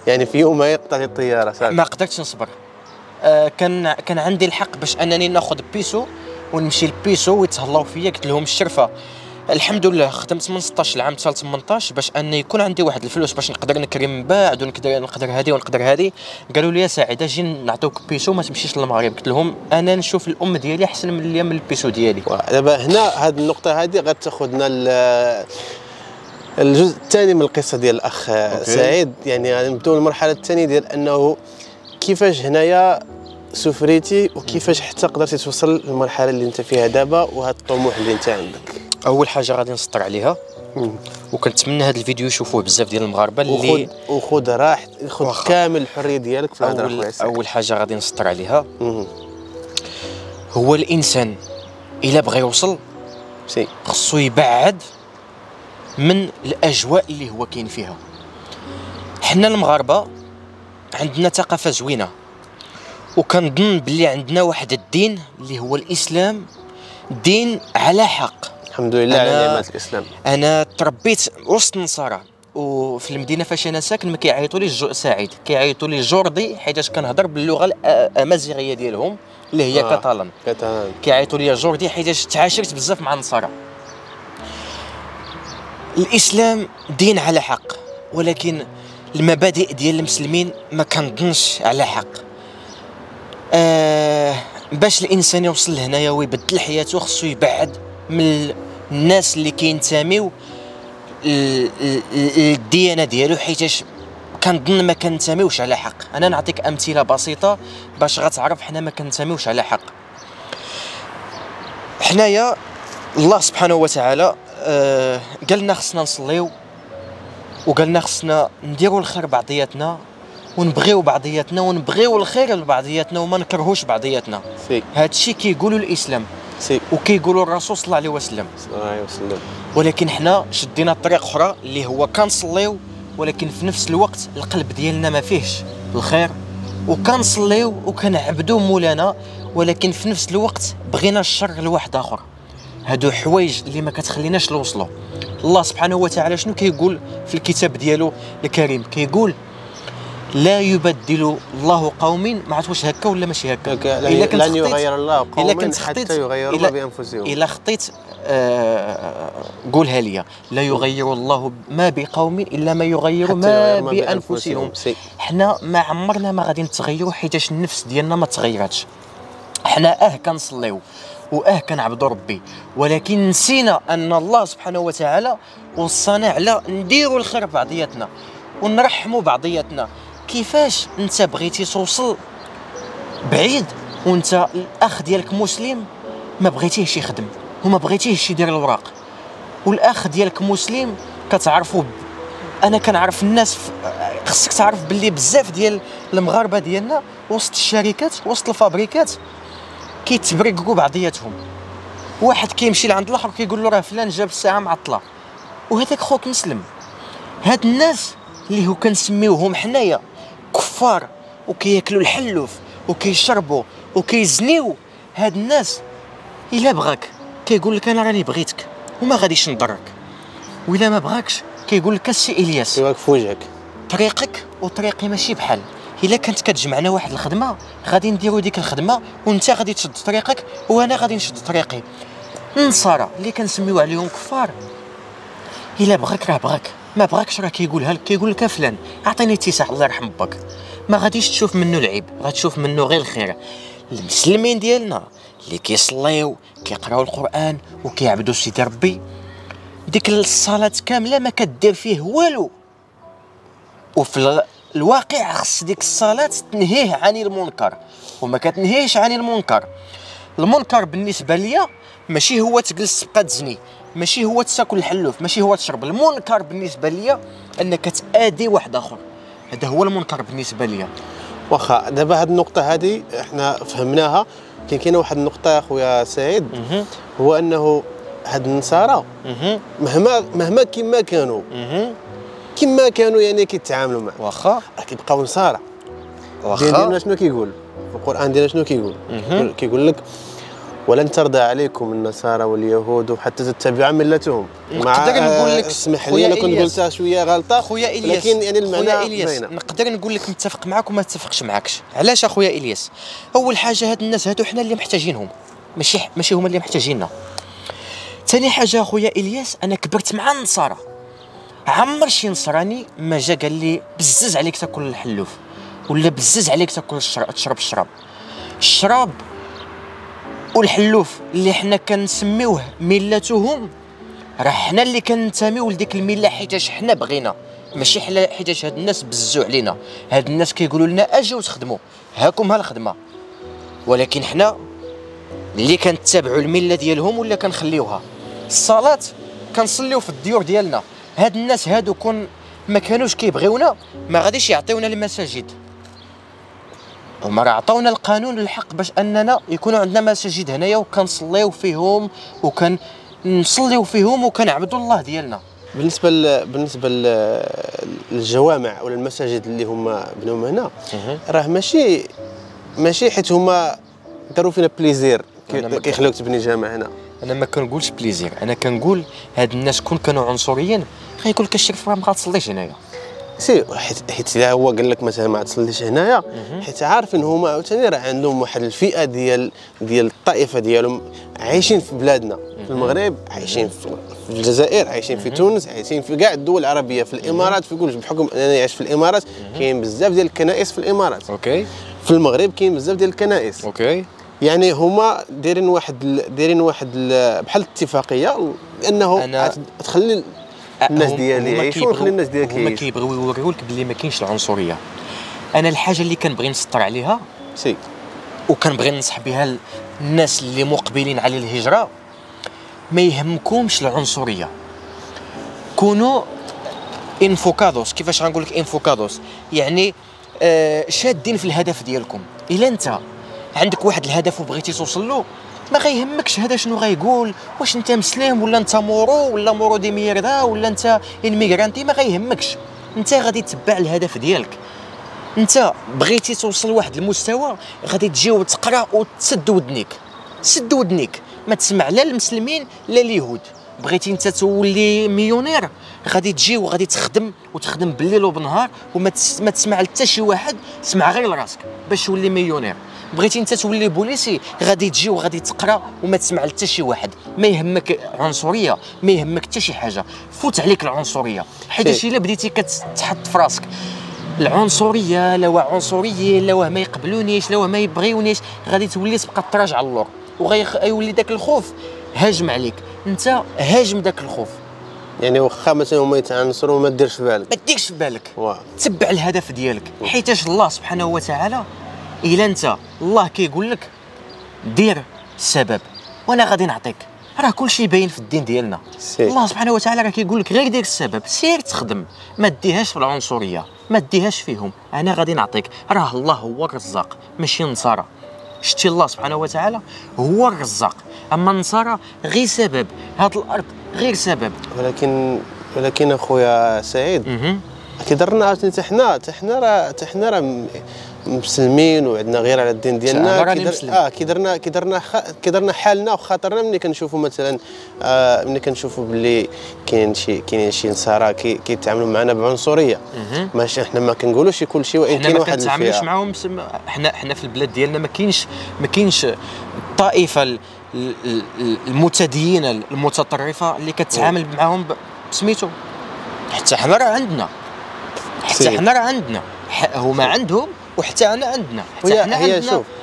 يعني في يوم ما يقطع الطياره صافي. ما قدرتش نصبر. كان عندي الحق باش انني ناخذ بيسو ونمشي لبيسو ويتهلاو فيا، قلت لهم الشرفه. الحمد لله خدمت من 16 العام حتى 18 باش ان يكون عندي واحد الفلوس باش نقدر نكري من بعد، ونقدر هذه ونقدر هذه. قالوا لي سعيد اجي نعطيوك بيسو ما تمشيش للمغرب. قلت لهم انا نشوف الام ديالي احسن من البيسو ديالي. دابا هنا هذه النقطه هذه غتاخذنا الجزء الثاني من القصه ديال الاخ سعيد. يعني غنبداو المرحله الثانيه ديال انه كيفاش هنايا سفريتي وكيفاش حتى قدرتي توصل للمرحله اللي انت فيها دابا وهذا الطموح اللي انت عندك. اول حاجه غادي نسطر عليها، وكنتمنى هذا الفيديو يشوفوه بزاف ديال المغاربه اللي وخذ راحت، خذ كامل الحريه ديالك في الهضره. اول حاجه غادي نسطر عليها هو الانسان الا بغى يوصل خصو يبعد من الاجواء اللي هو كاين فيها. حنا المغاربه عندنا ثقافه زوينه، وكنظن بلي عندنا واحد الدين اللي هو الاسلام، دين على حق. الحمد لله على نعمه الاسلام. انا تربيت وسط النصارى، وفي المدينه فاش انا ساكن ما كيعيطوا لي سعيد، كيعيطوا لي جوردي حيت كنهضر باللغه الامازيغيه ديالهم اللي هي كاتالان. كيعيطوا لي جوردي حيت تعاشرت بزاف مع النصارى. الاسلام دين على حق، ولكن المبادئ ديال المسلمين ما كنظنش على حق. باش الانسان يوصل لهنايا ويبدل حياته خصو يبعد من الناس اللي كينتميو الديانه ديالو، حيتاش كنظن ما كنتميوش على حق. انا نعطيك امثله بسيطه باش غتعرف حنا ما كنتميوش على حق. حنايا الله سبحانه وتعالى قال لنا خصنا نصليو، وقال لنا خصنا نديروا الخير بعضياتنا، ونبغيو بعضياتنا، ونبغيو الخير لبعضياتنا، وما نكرهوش بعضياتنا. هادشي كيقولوا الاسلام وكيقولوا الرسول صلى الله عليه وسلم. ولكن حنا شدينا طريق اخرى اللي هو كنصليو، ولكن في نفس الوقت القلب ديالنا ما فيهش الخير، وكنصليو وكنعبدو مولانا، ولكن في نفس الوقت بغينا الشر لواحد اخر. هادو حوايج اللي ما كتخليناش نوصلوا. الله سبحانه وتعالى شنو كيقول في الكتاب ديالو الكريم؟ كيقول لا يبدل الله قوم، ما عرفت واش هكا ولا ماشي هكا. لن يغير الله قوم حتى يغيروا بانفسهم. الا خطيت قولها لي، لا يغير الله ما بقوم الا ما يغيروا ما بانفسهم. حنا ما عمرنا ما غادي نتغيروا حيتاش النفس ديالنا ما تغيراتش. حنا كنصليو كنعبدوا ربي، ولكن نسينا ان الله سبحانه وتعالى وصانا على نديروا الخير بعضياتنا ونرحموا بعضياتنا. كيفاش انت بغيتي توصل بعيد وانت الاخ ديالك مسلم ما بغيتيهش يخدم وما بغيتيهش يدير الاوراق، والاخ ديالك مسلم كتعرفوا انا كنعرف الناس خصك تعرف باللي بزاف ديال المغاربه ديالنا وسط الشركات وسط الفابريكات كيتبرقوا بعضياتهم، واحد كيمشي لعند الاخر كيقول له راه فلان جاب الساعه معطله وهذاك خوك مسلم. هاد الناس اللي هو كنسميوهم حنايا كفار وكياكلوا الحلوف وكيشربوا وكيزنيو، هاد الناس الا بغاك كيقول لك انا راني بغيتك وما غاديش نضرك، والا ما بغاكش كيقول لك السي الياس بغاك في وجهك، طريقك وطريقي ماشي بحال. الا كانت كتجمعنا واحد الخدمه غادي نديرو ديك الخدمه وانت غادي تشد طريقك وانا غادي نشد طريقي. النصارى اللي كنسميو عليهم كفار الا بغاك راه بغاك، ما بغاكش راه كيقولها لك، كيقول لك فلان اعطيني اتساع الله يرحم باك، ما غاديش تشوف منه العيب، غتشوف منه غير الخير. المسلمين ديالنا اللي كيصليو كيقراو القران وكيعبدوا سيدي ربي، ديك الصلاه كامله ما كدير فيه والو، وفي الواقع خص ديك الصلاه تنهيه عن المنكر وما كتنهيش عن المنكر. المنكر بالنسبه ليا ماشي هو تجلس تبقى تزني، ماشي هو تاكل الحلوف، ماشي هو تشرب. المنكر بالنسبه ليا انك تآذي واحد اخر، هذا هو المنكر بالنسبه ليا. واخا دابا هاد النقطه هذه احنا فهمناها، لكن كاينه واحد النقطه يا خويا سعيد، هو انه هاد النصارى مهما كما كانوا يعني كيتعاملوا معاه، واخا كيبقاو نصارى. واخا ديالنا شنو كيقول القران ديالنا، شنو كيقول؟ كيقول لك ولن ترضى عليكم النصارى واليهود حتى تتبع ملتهم. نقدر نقول لك اسمح لي انا كنت قلتها شويه غلطه خويا الياس، لكن يعني المعنى باينه. نقدر نقول لك متفق معاك وما متفقش معاكش. علاش اخويا الياس؟ اول حاجه هاد الناس هادو حنا اللي محتاجينهم، ماشي هما اللي محتاجيننا. ثاني حاجه اخويا الياس، انا كبرت مع النصارى، عمر شي نصراني ما جا قال لي بزز عليك تاكل الحلوف ولا بزز عليك تاكل تشرب الشراب والحلوف اللي حنا كنسميوه ملتهم. راه حنا اللي كننتميو لديك المله حيتاش حنا بغينا، ماشي حيتاش هاد الناس بزو علينا. هاد الناس كيقولوا لنا اجيو تخدموا هاكم هالخدمه، ولكن حنا اللي كنتبعوا المله ديالهم ولا كنخليوها. الصلاه كنصليو في الديور ديالنا، هاد الناس هادو كون ما كانوش كيبغيونا ما غاديش يعطيونا المساجد، هما راه عطاونا القانون الحق باش اننا يكونوا عندنا مساجد هنايا وكنصليو فيهم وكنعبدوا الله ديالنا. بالنسبه للجوامع ولا المساجد اللي هما بنوهم هنا، راه ماشي حيت هما داروا فينا بليزير كيخليوك تبني جامع هنا. انا ما كنقولش بليزير، انا كنقول هاد الناس كون كانوا عنصريين غيقول لك الشريف راه ما غتصليش هنايا. سي حيت هو قال لك مثلا ما تصليش هنايا، حيت عارفين هما عاوتاني راه عندهم واحد الفئه ديال الطائفه ديالهم عايشين في بلادنا، في المغرب عايشين، في الجزائر عايشين، في تونس عايشين، في كاع الدول العربيه، في الامارات، في كلش. بحكم انني عايش في الامارات كاين بزاف ديال الكنائس في الامارات، اوكي. في المغرب كاين بزاف ديال الكنائس، اوكي. يعني هما دايرين واحد بحال اتفاقيه انه تخلي الناس ديالي يعيشوا وخلي الناس ديالك يعيشوا. هما كيبغيو يوريو لك بلي ما كاينش العنصريه. انا الحاجه اللي كنبغي نسطر عليها سي وكنبغي ننصح بها الناس اللي مقبلين على الهجره، ما يهمكمش العنصريه، كونوا انفوكادوس. كيفاش غنقول لك انفوكادوس؟ يعني شادين في الهدف ديالكم. الا انت عندك واحد الهدف وبغيتي توصل له ما غيهمكش هذا شنو غايقول، واش انت مسلم ولا انت مورو ولا مورو دي ميردا ولا انت انميغرانتي، ما غيهمكش. انت غادي تتبع الهدف ديالك، انت بغيتي توصل لواحد المستوى غادي تجي وتقرا وتسد ودنيك، سد ودنيك ما تسمع لا المسلمين لا اليهود، بغيتي انت تولي مليونير غادي تجي وغادي تخدم وتخدم بالليل وبالنهار وما تسمع لتا شي واحد، تسمع غير لراسك باش تولي مليونير. بغيتي انت تولي بوليسي غادي تجي وغادي تقرا وما تسمع لتا شي واحد، ما يهمك عنصريه، ما يهمك حتى شي حاجه، فوت عليك العنصريه. حيت الا بديتي كتحط في راسك العنصريه، لو عنصريه، لو ما يقبلونيش، لو ما يبغيونيش، غادي تولي تبقى تراجع اللور وغيولي داك الخوف هاجم عليك انت، هاجم داك الخوف. يعني واخا مثلا هما يتعنصروا ما ديرش في بالك، ما ديرش في بالك، تبع الهدف ديالك. حيتاش الله سبحانه وتعالى الا انت الله كيقول لك دير السبب وانا غادي نعطيك، راه كلشي باين في الدين ديالنا. الله سبحانه وتعالى راه كيقول لك غير دير السبب، سير تخدم، ما ديهاش في العنصريه، ما ديهاش فيهم، انا غادي نعطيك. راه الله هو الرزاق ماشي النصارى. شتي الله سبحانه وتعالى هو الرزاق، اما النصارى غير سبب، هاد الارض غير سبب. ولكن اخويا سعيد كيضرنا عاوتاني حتى حنا، حتى حنا راه مسلمين وعندنا غير على الدين ديالنا. كيدرنا حالنا وخاطرنا ملي كنشوفوا مثلا ملي كنشوفوا باللي كاين شي نصارى كيتعاملوا معنا بعنصريه، ماشي حنا ما كنقولوش كلشي، وان كاين واحد الفئه ما كنتعاملوش معاهم. حنا في البلاد ديالنا ما كاينش الطائفه المتدينه المتطرفه اللي كتعامل معاهم بسميتو. حتى حنا راه عندنا، هما عندهم وحتى انا عندنا،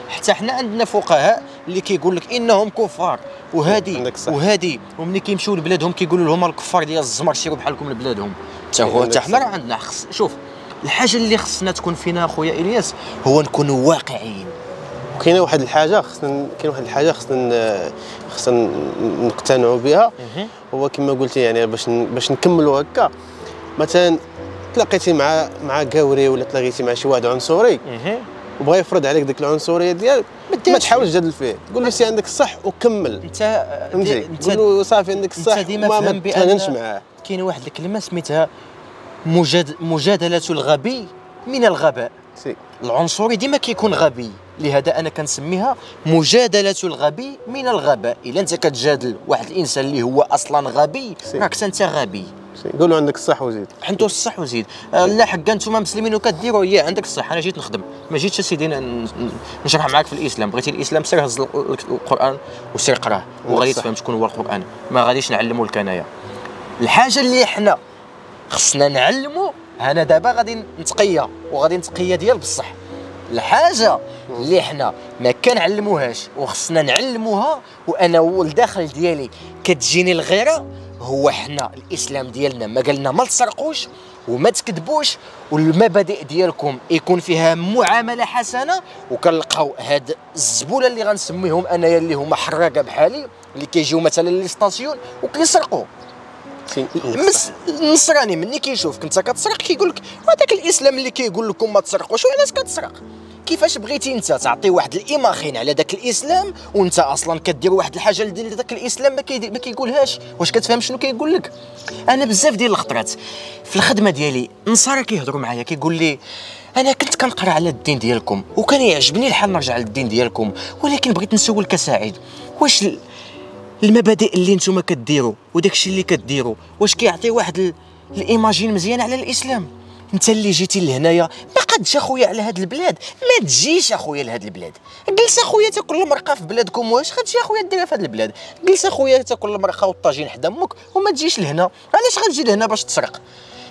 حتى حنا عندنا فقهاء اللي كيقول لك انهم كفار وهادي، وملي كيمشيو لبلادهم كيقولوا لهم الكفار ديال الزمر سيروا بحالكم لبلادهم. حتى حنا راه عندنا. شوف الحاجه اللي خصنا تكون فينا اخويا الياس هو نكونوا واقعيين. وكاينه واحد الحاجه خصنا نقتنعوا بها، هو كما قلتي يعني باش نكملوا هكا. مثلا تلاقيتي مع كاوري ولا تلاقيتي مع شي واحد عنصري وبغى يفرض عليك ديك العنصريه ديالك، ما تحاولش تجادل فيه، تقول له سي عندك الصح وكمل انت، تقول له صافي عندك الصح وما تتناقش معاه. كاين واحد الكلمه سميتها مجادله الغبي من الغباء. العنصري ديما كيكون غبي، لهذا انا كنسميها مجادله الغبي من الغباء. الا انت كتجادل واحد الانسان اللي هو اصلا غبي راك انت غبي. قولوا عندك الصح وزيد، حنتو الصح وزيد. لا حكا نتوما مسلمين وكديروا، يا عندك الصح، انا جيت نخدم، ما جيتش سيدي نشرح معاك في الاسلام. بغيتي الاسلام سير هز القران وسير قراه وغادي تفهم شكون هو القران، ما غاديش نعلموا لك انايا. الحاجه اللي حنا خصنا نعلموا، انا دابا غادي نتقيا وغادي نتقيا ديال بصح. الحاجه اللي حنا ما كنعلموهاش وخصنا نعلموها، وانا والداخل ديالي كتجيني الغيره، هو حنا الاسلام ديالنا ما قالنا ما تسرقوش وما تكذبوش، والمبادئ ديالكم يكون فيها معامله حسنه. وكنلقاو هاد الزبوله اللي غنسميهم انايا اللي هما حراقه بحالي، اللي كيجيو مثلا للستاسيون وكيسرقوا. النصراني ملي كيشوفك انت كتسرق كيقول لك هذاك الاسلام اللي كيقول لكم ما تسرقوش، وعلاش كتسرق؟ كيفاش بغيتي انت تعطي واحد الإيماخين على داك الاسلام وانت اصلا كدير واحد الحاجه اللي داك الاسلام ما كيقولهاش؟ واش كتفهم شنو كيقول لك؟ انا بزاف ديال الخطرات في الخدمه ديالي نصارى كيهضروا معايا كيقول لي انا كنت كنقرا على الدين ديالكم وكان يعجبني الحال نرجع للدين ديالكم، ولكن بغيت نسولك سعيد، واش المبادئ اللي نتوما كديروا وداكشي اللي كديروا واش كيعطي واحد الايماجين مزيان على الاسلام؟ انت اللي جيتي لهنايا ما قدش اخويا على هاد البلاد، ما تجيش اخويا لهاد البلاد، جلس اخويا تاكل المرقه في بلادكم، واش غتجي اخويا ديرها في هاد البلاد؟ جلس اخويا تاكل المرقه والطاجين حدا امك وما تجيش لهنا. علاش غتجي لهنا باش تسرق؟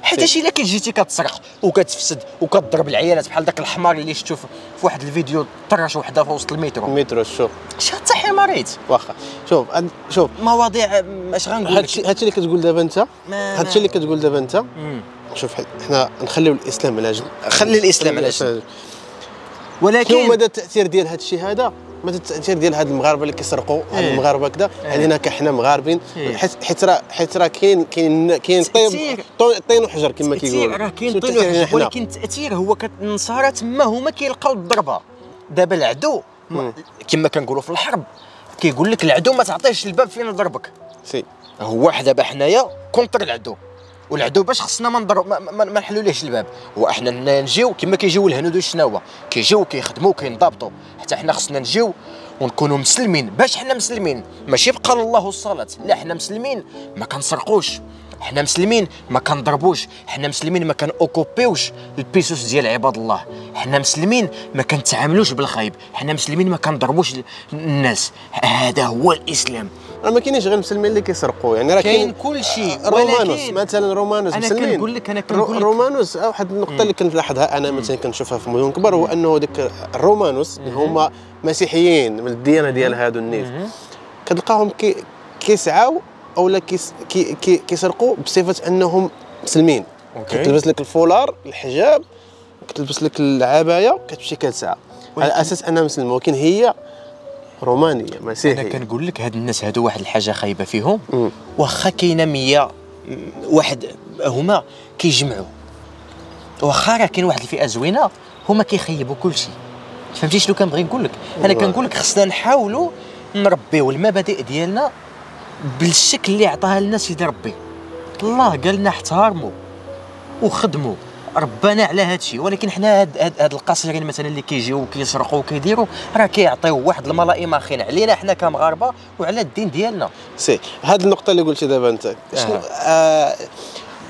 حيتاش الا كتجيتي كتسرق وكتفسد وكتضرب العيالات بحال داك الحمار اللي شفتو في واحد الفيديو، طرش وحده في وسط المترو. شوف حتى حماريت واخا. شوف مواضيع اش غنقول لك، هادشي اللي كتقول دابا انت، شوف حنا نخليو الاسلام على جنب، خلي الاسلام على جنب، ولكن شنو مدى التاثير ديال هادشي هذا؟ مدى التاثير ديال هاد المغاربه اللي كيسرقوا هاد المغاربه كذا علينا كحنا مغاربين، حيت راه كاين طين وحجر كما كيقولوا. راه كاين طين وحجر، ولكن التاثير هو النصارى تما هما كيلقاو الضربه. دابا العدو كما كنقولوا في الحرب كيقول لك العدو ما تعطيهش الباب فين يضربك. هو حدا دابا حنايا كونتر العدو، والعدو باش خصنا ما نحلوليهش الباب. وحنا هنا نجيو كما كيجيو الهنود والشناوه كيجيو كيخدموا كينضبطوا، حتى حنا خصنا نجيو ونكونوا مسلمين باش حنا مسلمين، ماشي بقال الله والصلاة، لا حنا مسلمين ما كنسرقوش، حنا مسلمين ما كنضربوش، حنا مسلمين ما كنأوكوبيوش البيسوس ديال عباد الله، حنا مسلمين ما كنتعاملوش بالخايب، حنا مسلمين ما كنضربوش الناس، هذا هو الإسلام. راه ما كاينينش غير المسلمين اللي كيسرقوا، يعني راه كاين كلشي. رومانوس مثلا، رومانوس مسلمين. انا كنقول لك، رومانوس واحد النقطه اللي كنلاحظها انا مثلا كنشوفها في مدن كبر، هو انه ديك الرومانوس اللي هما مسيحيين من الديانه ديال هادو الناس، كتلقاهم كيسعاو اولا كيسرقوا بصفه انهم مسلمين. كتلبس لك الفولار، الحجاب، كتلبس لك العبايه، كتمشي كتسعى على اساس انها مسلمه، ولكن هي رومانيه مسيحيه. انا كنقول لك هاد الناس هادو واحد الحاجه خايبه فيهم، واخا كاينه 100 واحد هما كيجمعوا، واخا راه كاين واحد الفئه زوينه هما كيخيبوا كلشي. فهمتي شنو كنبغي نقول لك؟ انا كنقول لك خصنا نحاولوا نربيو المبادئ ديالنا بالشكل اللي عطاها لنا سيدي ربي. الله قال لنا احترموا وخدموا ربنا على هذا الشيء، ولكن حنا هاد القاصرين مثلا اللي كيجيو وكيسرقوا وكيديروا راه كيعطيو واحد الملائمه خين علينا حنا كمغاربه وعلى الدين ديالنا. سي هاد النقطه اللي قلتي دابا انت،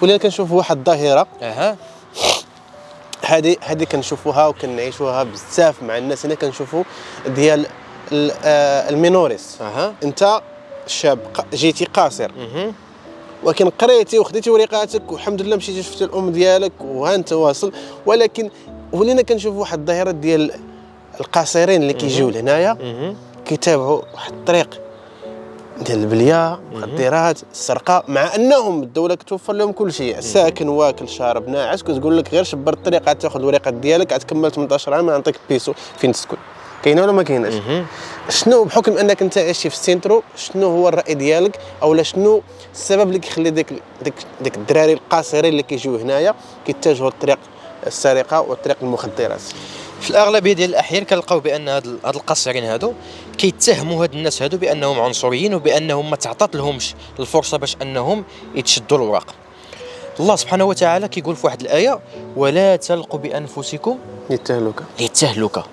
ولا كنشوف واحد الظاهره هذه كنشوفوها وكنعيشوها بزاف مع الناس. هنا كنشوفوا ديال المينوريس. انت شاب جيتي قاصر، ولكن قريتي وخديتي ورقاتك والحمد لله مشيتي شفتي الام ديالك وها انت واصل، ولكن ولينا كنشوف واحد الظاهره ديال القاصرين اللي كيجيو لهنايا كيتابعوا واحد الطريق ديال البليه، المخدرات، السرقه، مع انهم الدوله كتوفر لهم كل شيء، ساكن واكل شارب ناعس، كتقول لك غير شبر الطريق عاد تاخذ الورقات ديالك عاد تكمل 18 عام نعطيك بيسو فين تسكن. كاينه ولا ما كايناش؟ شنو بحكم انك انت عشتي في السينترو، شنو هو الراي ديالك اولا شنو السبب اللي كيخلي ديك الدراري القاصرين اللي كيجيو هنايا كيتجهوا لطريق السرقه وطريق المخدرات؟ في الاغلبيه ديال الاحيان كنلقاو بان هاد القاصرين هادو كيتهموا هاد الناس هادو بانهم عنصريين وبانهم ما تعطات لهمش الفرصه باش انهم يتشدوا الوراق. الله سبحانه وتعالى كيقول في واحد الايه: ولا تلقوا بانفسكم للتهلكه.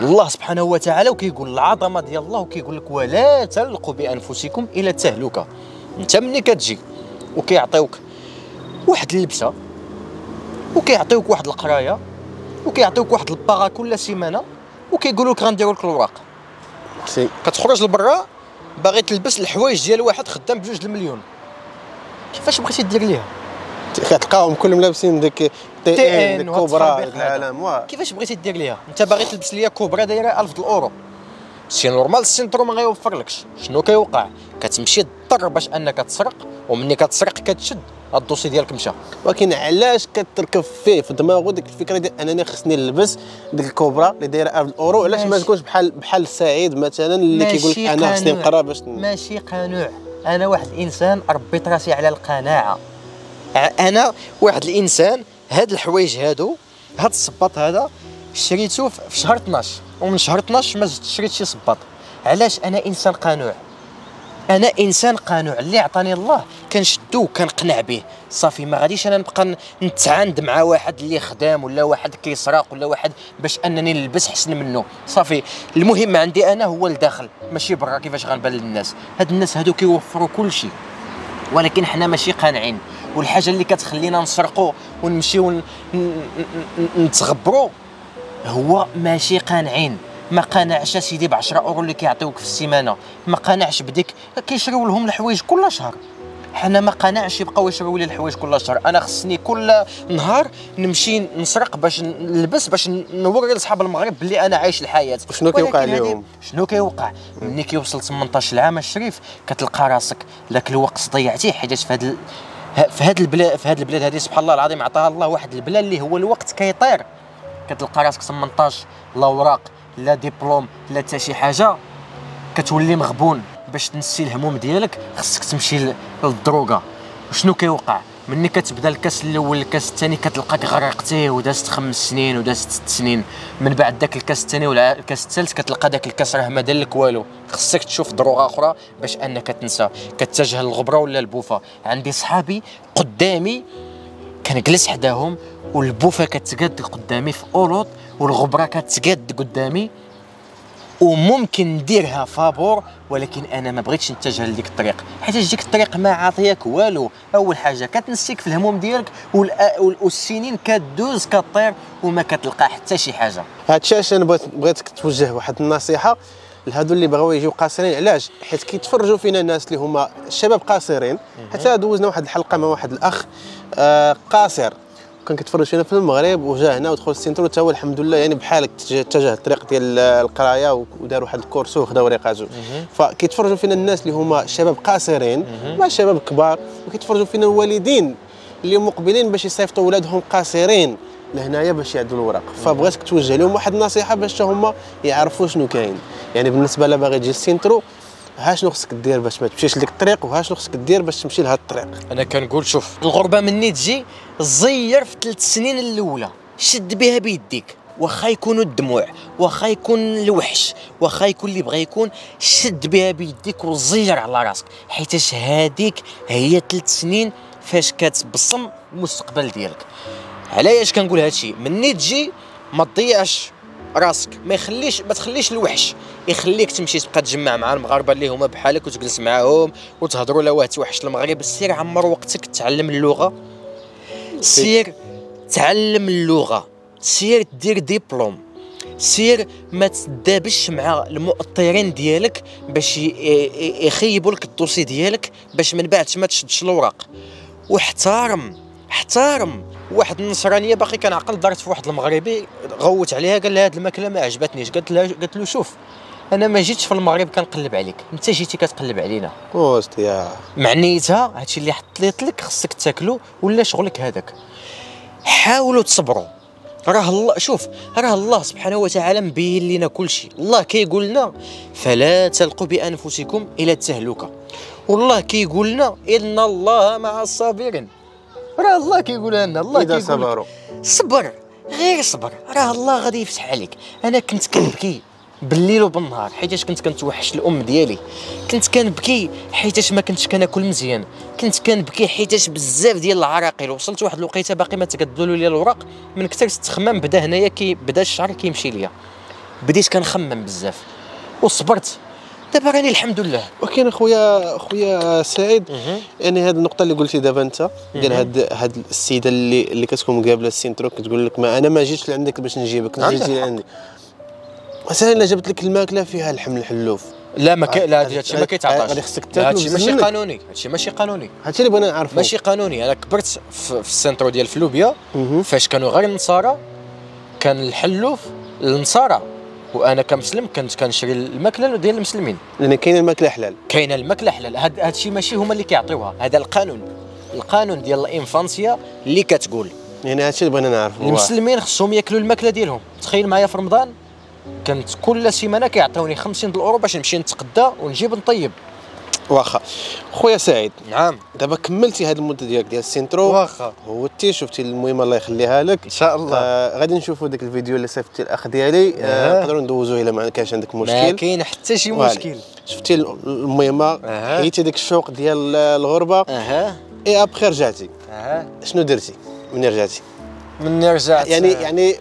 الله سبحانه وتعالى وكيقول العظمه ديال الله وكيقول لك: ولا تلقوا بانفسكم الى التهلكه. انت ملي كتجي وكيعطيوك واحد اللبسه وكيعطيوك واحد القرايه وكيعطيوك واحد الباغا كل سيمانه وكيقولوا لك غنديروا لك الوراق، كتخرج لبرا باغي تلبس الحوايج ديال واحد خدام بجوج المليون، كيفاش بغيتي دير ليها؟ كتلقاهم كلهم لابسين ديك تي ان كوبرا العالم، كيفاش بغيتي دير ليها؟ انت باغي تلبس ليا كوبرا دايره 1000 اورو، سي نورمال السنترو ما غيوفرلكش. شنو كيوقع؟ كتمشي تضطر باش انك تسرق، ومني كتسرق كتشد الدوسي ديالك مشى. ولكن علاش كتركب فيه في دماغه ديك الفكره ديال انني خصني نلبس ديك الكوبرا اللي دايره 1000 اورو؟ علاش ما تكونش بحال سعيد مثلا اللي كيقول لك انا خصني نقرا باش ماشي قنوع. انا واحد الانسان ربيت راسي على القناعه، انا واحد الانسان هاد الحوايج هادو، هاد الصباط هذا شريته في شهر 12 ومن شهر 12 ما زدت شريت شي صباط. علاش؟ انا انسان قنوع، انا انسان قنوع، اللي عطاني الله كنشدو وكنقنع به صافي. ما غاديش انا نبقى نتعاند مع واحد اللي خدام ولا واحد كيسرق ولا واحد باش انني نلبس حسن منه صافي. المهم عندي انا هو الداخل ماشي برا، كيفاش غنبان للناس؟ هاد الناس هادو كيوفروا كل شيء، ولكن حنا ماشي قانعين. والحاجه اللي كتخلينا نسرقوا ونمشيو نتغبروا هو ماشي قانعين. ما قانعش سيدي ب 10 اورو اللي كيعطيوك في السيمانه، ما قانعش بديك، كيشريو لهم الحوايج كل شهر. حنا ما قانعش يبقاو يشريو لي الحوايج كل شهر. انا خصني كل نهار نمشي نسرق باش نلبس باش نوري لصحاب المغرب بلي انا عايش الحياه. شنو كيوقع اليوم؟ شنو كيوقع ملي كيوصل 18 العام الشريف؟ كتلقى راسك ذاك الوقت ضيعتيه، حيت في هاد البلاد هذه سبحان الله العظيم عطاها الله واحد البلاد اللي هو الوقت كيطير. كتلقى راسك 18 لا اوراق لا دبلوم لا حتى شي حاجه، كتولي مغبون. باش تنسي الهموم ديالك خصك تمشي للدروغه. وشنو كيوقع ملي كتبدا الكاس الاول الكاس الثاني كتلقاك غرقتيه ودازت 5 سنين ودازت 6 سنين، من بعد داك الكاس الثاني ولا الكاس الثالث كتلقى داك الكاس راه ما دالك والو، خصك تشوف دروغه اخرى باش انك تنسى، كتجه للغبره ولا البوفه. عندي صحابي قدامي كنجلس حداهم والبوفه كتقاد قدامي في اولوط والغبره كتقاد قدامي وممكن نديرها فابور، ولكن انا ما بغيتش نتجه لديك الطريق، حيت ديك الطريق ما عاطياك والو. اول حاجه كتنسيك في الهموم ديالك والسنين كدوز كطير وما كتلقى حتى شي حاجه. هادشي اش انا بغيتك توجه واحد النصيحه لهادو اللي بغاو يجيو قاصرين. علاش؟ حيت كيتفرجوا فينا الناس اللي هما الشباب قاصرين. حتى دوزنا واحد الحلقه مع واحد الاخ قاصر، كان كيتفرج فينا في المغرب وجا هنا ودخل السنتر، وتا هو الحمد لله يعني بحالك اتجه الطريق ديال القرايه ودار واحد الكورس وخدا وريقاتو. فكيتفرجوا فينا الناس اللي هما شباب قاصرين مع الشباب كبار، وكيتفرجوا فينا الوالدين اللي مقبلين باش يصيفطوا ولادهم قاصرين لهنايا باش يعدلوا الوراق. فبغيتك توجه لهم واحد النصيحه باش هما يعرفوا شنو كاين. يعني بالنسبه لا باغي تجي السنترو، ها شنو خصك دير باش ما تمشيش لديك الطريق، وها شنو خصك دير باش تمشي لهاد الطريق. انا كنقول شوف، الغربه مني تجي زير في 3 سنين الاولى، شد بها بيديك، واخا يكونوا الدموع، واخا يكون الوحش، واخا يكون اللي بغى يكون، شد بها بيديك وزير على راسك، حيتاش هذيك هي 3 سنين فاش كتبصم المستقبل ديالك. علاش كنقول هادشي؟ مني تجي ما تضيعش راسك، ما تخليش الوحش يخليك تمشي تبقى تجمع مع المغاربه اللي هما بحالك وتجلس معاهم وتهضروا على واحد توحش المغرب. سير عمر وقتك تعلم اللغه، سير تعلم اللغه، سير دير دبلوم، سير ما تدابش مع المؤطرين ديالك باش يخيبوا لك الدوسي ديالك باش من بعد ما تشدش الوراق. واحترم واحد النصرانيه باقي كنعقل دارت في واحد المغربي، غوت عليها قال لها هاد الماكله ما عجبتنيش، قالت له شوف انا ما جيتش في المغرب كنقلب عليك، انت جيتي كتقلب علينا. وسط يا معنيتها هادشي اللي حطيت لك خصك تاكلو ولا شغلك هذاك. حاولوا تصبروا، راه الله شوف، راه الله سبحانه وتعالى مبين لنا كلشي. الله كيقول لنا فلا تلقوا بانفسكم الى التهلكه، والله كيقول لنا ان الله مع الصابرين. راه الله كيقول لنا، الله كيقول صبروا، صبر غير صبر، راه الله غادي يفتح عليك. انا كنت كنبكي بالليل وبالنهار حيتاش كنت كنتوحش الام ديالي، كنت كنبكي حيتاش ما كنتش كناكل مزيان، كنت كنبكي حيتاش بزاف ديال العراقيل. وصلت واحد الوقيته باقي ما تقدلوا لي الوراق من كثر التخمام، بدا هنايا بدا الشعر كيمشي ليا، بديت كنخمم بزاف وصبرت. دابا راني الحمد لله. ولكن اخويا سعيد، يعني هذه النقطه اللي قلتي دابا انت ديال هاد السيده اللي كتكون مقابله السينترو كتقول لك ما انا ما جيتش لعندك باش نجيبك، جيتي لعندي. مثلا الا جابت لك الماكله فيها اللحم الحلوف، لا ما لا هادشي ما كيتعطاش، هادشي ماشي قانوني، هادشي اللي بغينا نعرفو ماشي قانوني. انا كبرت في السينترو ديال فلوبيا فاش كانوا غير النصارى، كان الحلوف للنصارى، وانا كمسلم كنت كنشري الماكله ديال المسلمين، يعني كاينه الماكله حلال، هادشي ماشي هما اللي كيعطيوها، هذا القانون ديال الانفانسيا اللي كتقول. يعني هادشي اللي بغينا نعرفوه، المسلمين خصهم ياكلوا الماكله ديالهم. تخيل معايا في رمضان كنت كل سيمانه كيعطيوني 50 الاورو باش نمشي نتقدى ونجيب نطيب. واخا خويا سعيد، نعم دابا كملتي هاد المده ديالك ديال السنترو، واخا هوتي شفتي المهم الله يخليها لك ان شاء الله. غادي نشوفوا داك الفيديو اللي صيفطتي الاخ ديالي، نقدروا ندوزوه الا ما كانش عندك مشكل. ما كاين حتى شي مشكل. شفتي المهمه، لقيتي داك الشوق ديال الغربه، اي ابخي رجعتي، شنو درتي منين رجعتي؟ يعني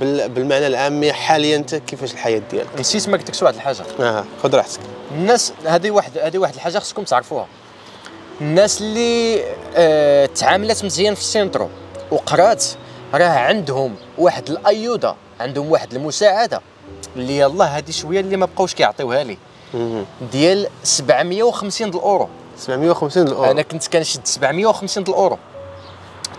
بالمعنى العامي حاليا انت كيفاش الحياه ديالك؟ نسيت ما قلتلكش واحد الحاجه. خذ راحتك. الناس هذه واحد الحاجه خصكم تعرفوها، الناس اللي تعاملت مزيان في السنترو وقرات، راه عندهم واحد الايوده، عندهم واحد المساعده اللي يلاه هذه شويه اللي ما بقاوش كيعطيوها لي، ديال 750 الاورو. 750 الاورو انا كنت كنشد 750 الاورو،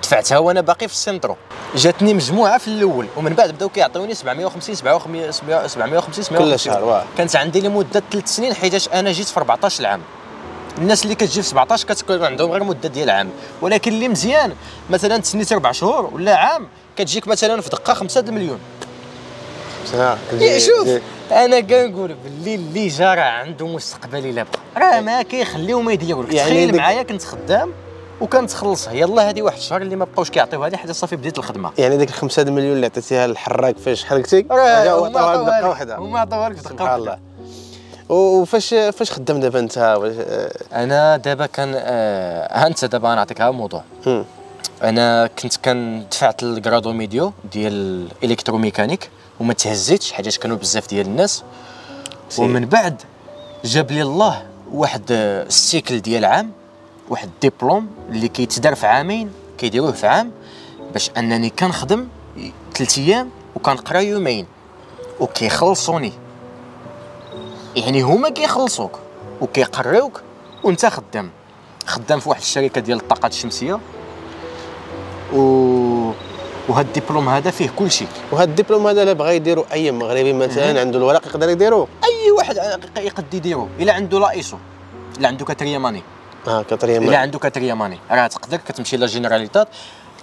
دفعتها وانا باقي في السنترو، جاتني مجموعه في الاول ومن بعد بداو كيعطيوني 750 كل شهر. كانت عندي لمده 3 سنين حيتاش انا جيت في 14 عام. الناس اللي كتجي في 17 كتكون عندهم غير مده ديال عام، ولكن اللي مزيان مثلا تسنيت 4 شهور ولا عام كتجيك مثلا في دقه 5 المليون. شوف انا كنقول باللي اللي جا راه عنده مستقبل الا بقى، راه ما كيخليو ما يديروا لك. تخيل معايا كنت خدام وكانت خلصها، يلا هذه واحد الشهر اللي ما بقاوش كيعطيوها لي حتى صافي بديت الخدمه. يعني ديك 5 مليون اللي عطيتيها للحراق فاش حرقتي راه دقه واحده، هما عطاوها لك في دقه واحده. وفاش خدام دابا انت؟ انا دابا كان انت دابا نعطيكها موضوع. انا كنت كندفعت الكرادو ميديو ديال الالكتروميكانيك وما تهزيتش حيت كانوا بزاف ديال الناس. ومن بعد جاب لي الله واحد السيكل ديال عام، واحد الدبلوم اللي كيتدار في عامين كيديروه في عام، باش انني كنخدم 3 ايام وكنقرا يومين وكيخلصوني. يعني هما كيخلصوك وكيقريوك وانت خدام في واحد الشركه ديال الطاقات الشمسيه، وهاد الدبلوم هذا فيه كل شيء. وهاد الدبلوم هذا لا بغا يديرو اي مغربي مثلا عنده الورق يقدر يديرو، اي واحد يقدر يديرو الا عنده لا ايسو، الا عنده كاترياماني. كاترياماني، الا عنده كاترياماني راه تقدر كتمشي لا جينيراليتات.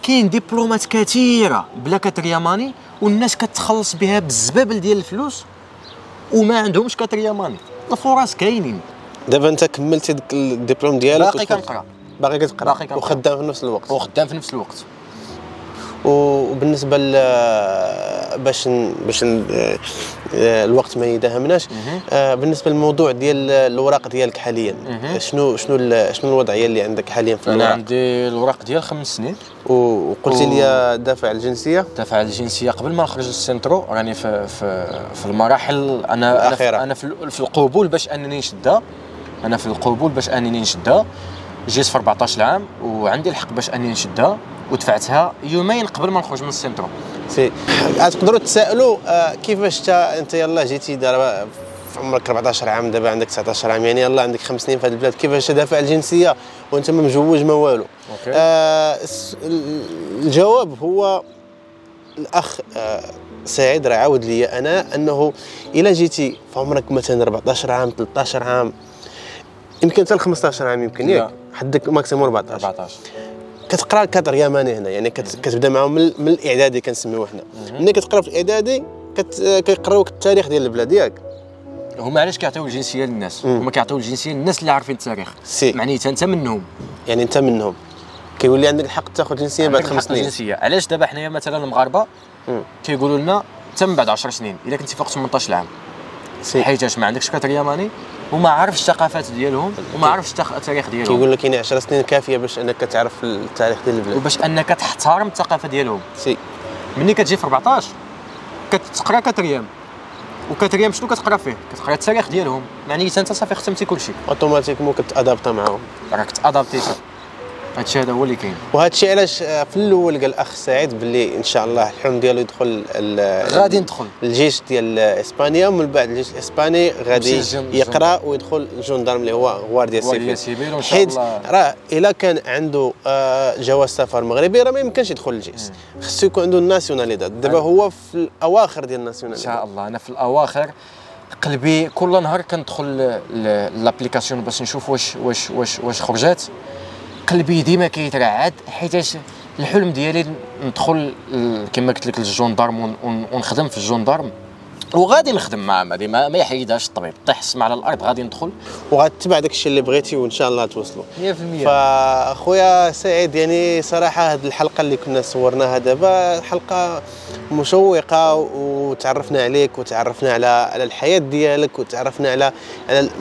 كاين دبلومات كثيره بلا كاترياماني والناس كتخلص بها بالزبابل ديال الفلوس وما عندهمش كاترياماني. الفرص كاينين. دابا انت كملتي ديك الدبلوم ديالك؟ باقي كنقرا. باقي كتقرا وخدام في نفس الوقت؟ وخدام في نفس الوقت. وبالنسبه باش الوقت ما يداهمناش، بالنسبه للموضوع ديال الاوراق ديالك حاليا، شنو الوضعيه اللي عندك حاليا في الاوراق؟ انا عندي الاوراق ديال 5 سنين. وقلتي لي دافع الجنسيه؟ دافع الجنسيه قبل ما نخرج للسنترو راني في المراحل انا الأخيرة. انا في القبول باش انني نشدها، انا في القبول باش انني نشدها. جيت في 14 عام وعندي الحق باش انني نشدها، ودفعتها يومين قبل ما نخرج من السنترو. تقدروا تسائلوا كيفاش انت يلا جيتي دابا في عمرك 14 عام، دابا عندك 19 عام، يعني يلا عندك 5 سنين في هذه البلاد، كيفاش دافع الجنسيه وانت ما مجوج ما والو؟ الجواب هو الاخ سعيد راه عاود لي انا انه الا جيتي في عمرك مثلا 14 عام 13 عام يمكن حتى 15 عام يمكن ياك حدك ماكسيموم 14 كتقرا كاترياماني هنا، يعني كتبدا معاهم من الاعدادي كنسميوه حنا. ملي كتقرا في الاعدادي كيقراوك التاريخ ديال البلاد ياك. هما علاش كيعطيو الجنسيه للناس؟ هما كيعطيو الجنسيه للناس اللي عارفين التاريخ، معنيتها انت منهم، يعني انت منهم كيولي عندك الحق تاخذ جنسيه بعد 5 سنين. جنسيه علاش دابا حنايا مثلا المغاربه كيقولوا لنا حتى من بعد 10 سنين الا كنتي فوق 18 عام، حيتاش ما عندكش كاترياماني وما عارفش الثقافات ديالهم وما عارفش التاريخ ديالهم. كيقول لك يعني 10 سنين كافيه باش انك تعرف التاريخ ديال البلاد وباش انك تحترم الثقافه ديالهم. ملي كتجي في 14 كتقرا كاتريام، وكاتريام شنو كتقرا فيه؟ كتقرا التاريخ ديالهم، معنيتها انت صافي ختمتي كلشي اوتوماتيكمون كتادابتا معاهم، راك تادابتيتي. هادشي هذا هو اللي كاين. وهادشي علاش في الاول قال الاخ سعيد باللي ان شاء الله الحلم ديالو يدخل غادي ندخل الجيش ديال اسبانيا، ومن بعد الجيش الاسباني غادي يقرا ويدخل الجندرم اللي هو غوارديا سيفيل، حيت راه الا كان عنده جواز سفر مغربي راه ما يمكنش يدخل الجيش، خصو يكون عنده الناسيوناليدات. دابا هو في الاواخر ديال الناسيوناليدات ان شاء الله. انا في الاواخر قلبي كل نهار كندخل لابليكاسيون باش نشوف واش خرجات، قلبي ديما كيترعد حيت الحلم ديالي ندخل كما قلت لك للجندرم ونخدم في الجندرم، وغادي نخدم معاهم هذه ما يحيدهاش الطبيب، طيح السما على الارض غادي ندخل وغاتبع داك الشيء اللي بغيتي وان شاء الله توصلوا 100%. فاخويا سعيد يعني صراحه هذه الحلقه اللي كنا صورناها دابا حلقه مشوقه، وتعرفنا عليك وتعرفنا على الحياه ديالك وتعرفنا على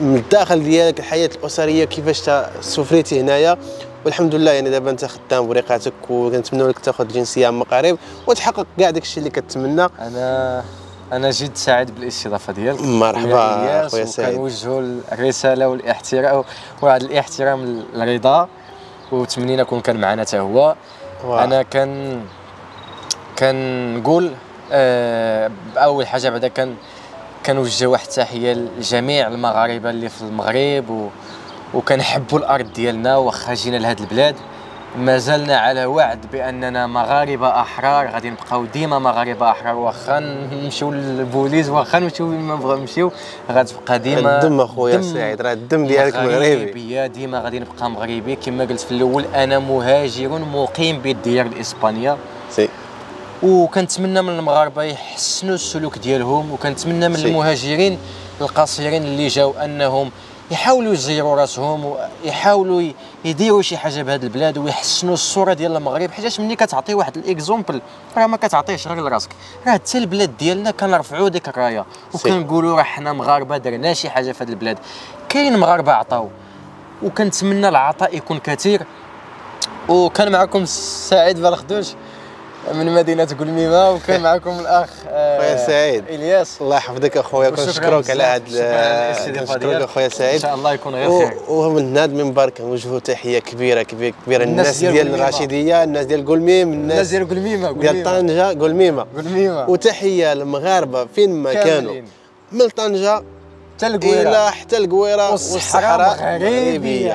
من الداخل ديالك الحياه الاسريه كيفاش سفريتي هنايا، والحمد لله يعني دابا انت خدام بريقاتك وكنتمنوا لك تاخذ الجنسيه عما قريب وتحقق كاع داك الشيء اللي كتمنى. أنا جد سعيد بالاستضافة ديالك. مرحبا خويا سعيد. وكنوجهوا الرسالة والاحترام وهذا الاحترام للرضا، وتمنينا كون كان معنا حتى هو. أنا كنقول بأول حاجة بعدا كنوجه واحد التحية لجميع المغاربة اللي في المغرب وكنحبوا الأرض ديالنا، واخا جينا لهاد البلاد مازلنا على وعد باننا مغاربه احرار، غادي نبقاو ديما مغاربه احرار، واخا نمشيو للبوليس واخا نمشيو وين ما بغا نمشيو غتبقى ديما الدم. اخويا سعيد راه الدم ديالك مغربي، ديما غادي نبقى مغربي. كما قلت في الاول انا مهاجر مقيم بالديار الاسبانيه، وكنتمنى من المغاربه يحسنوا السلوك ديالهم، وكنتمنى من المهاجرين القصيرين اللي جاو انهم يحاولوا يزيروا راسهم ويحاولوا يديروا شي حاجه بهذه البلاد ويحسنوا الصوره ديال المغرب، حيت ملي كتعطي واحد الاكزومبل راه ما كتعطيهش غير لراسك، راه حتى البلاد ديالنا كنرفعوا ديك الرايه وكنقولوا راه حنا مغاربه درنا شي حاجه في هذه البلاد. كاين مغاربه عطاو وكنتمنى العطاء يكون كثير. وكان معكم سعيد بلخدوش من مدينه قلميمه، وكان معكم الاخ خويا سعيد الياس. الله يحفظك اخويا، كنشكرك على هذا كنشكرك اخويا سعيد، ان شاء الله يكون غير خير. ومن هذا المنبر كنوجهوا تحيه كبيره كبيره كبيره للناس ديال الرشيديه، الناس ديال قلميم، الناس ديال قلميمه ديال طنجه قلميمه، وتحيه للمغاربه فين ما كانوا، من طنجه حتى القويره والصحراء المغربيه.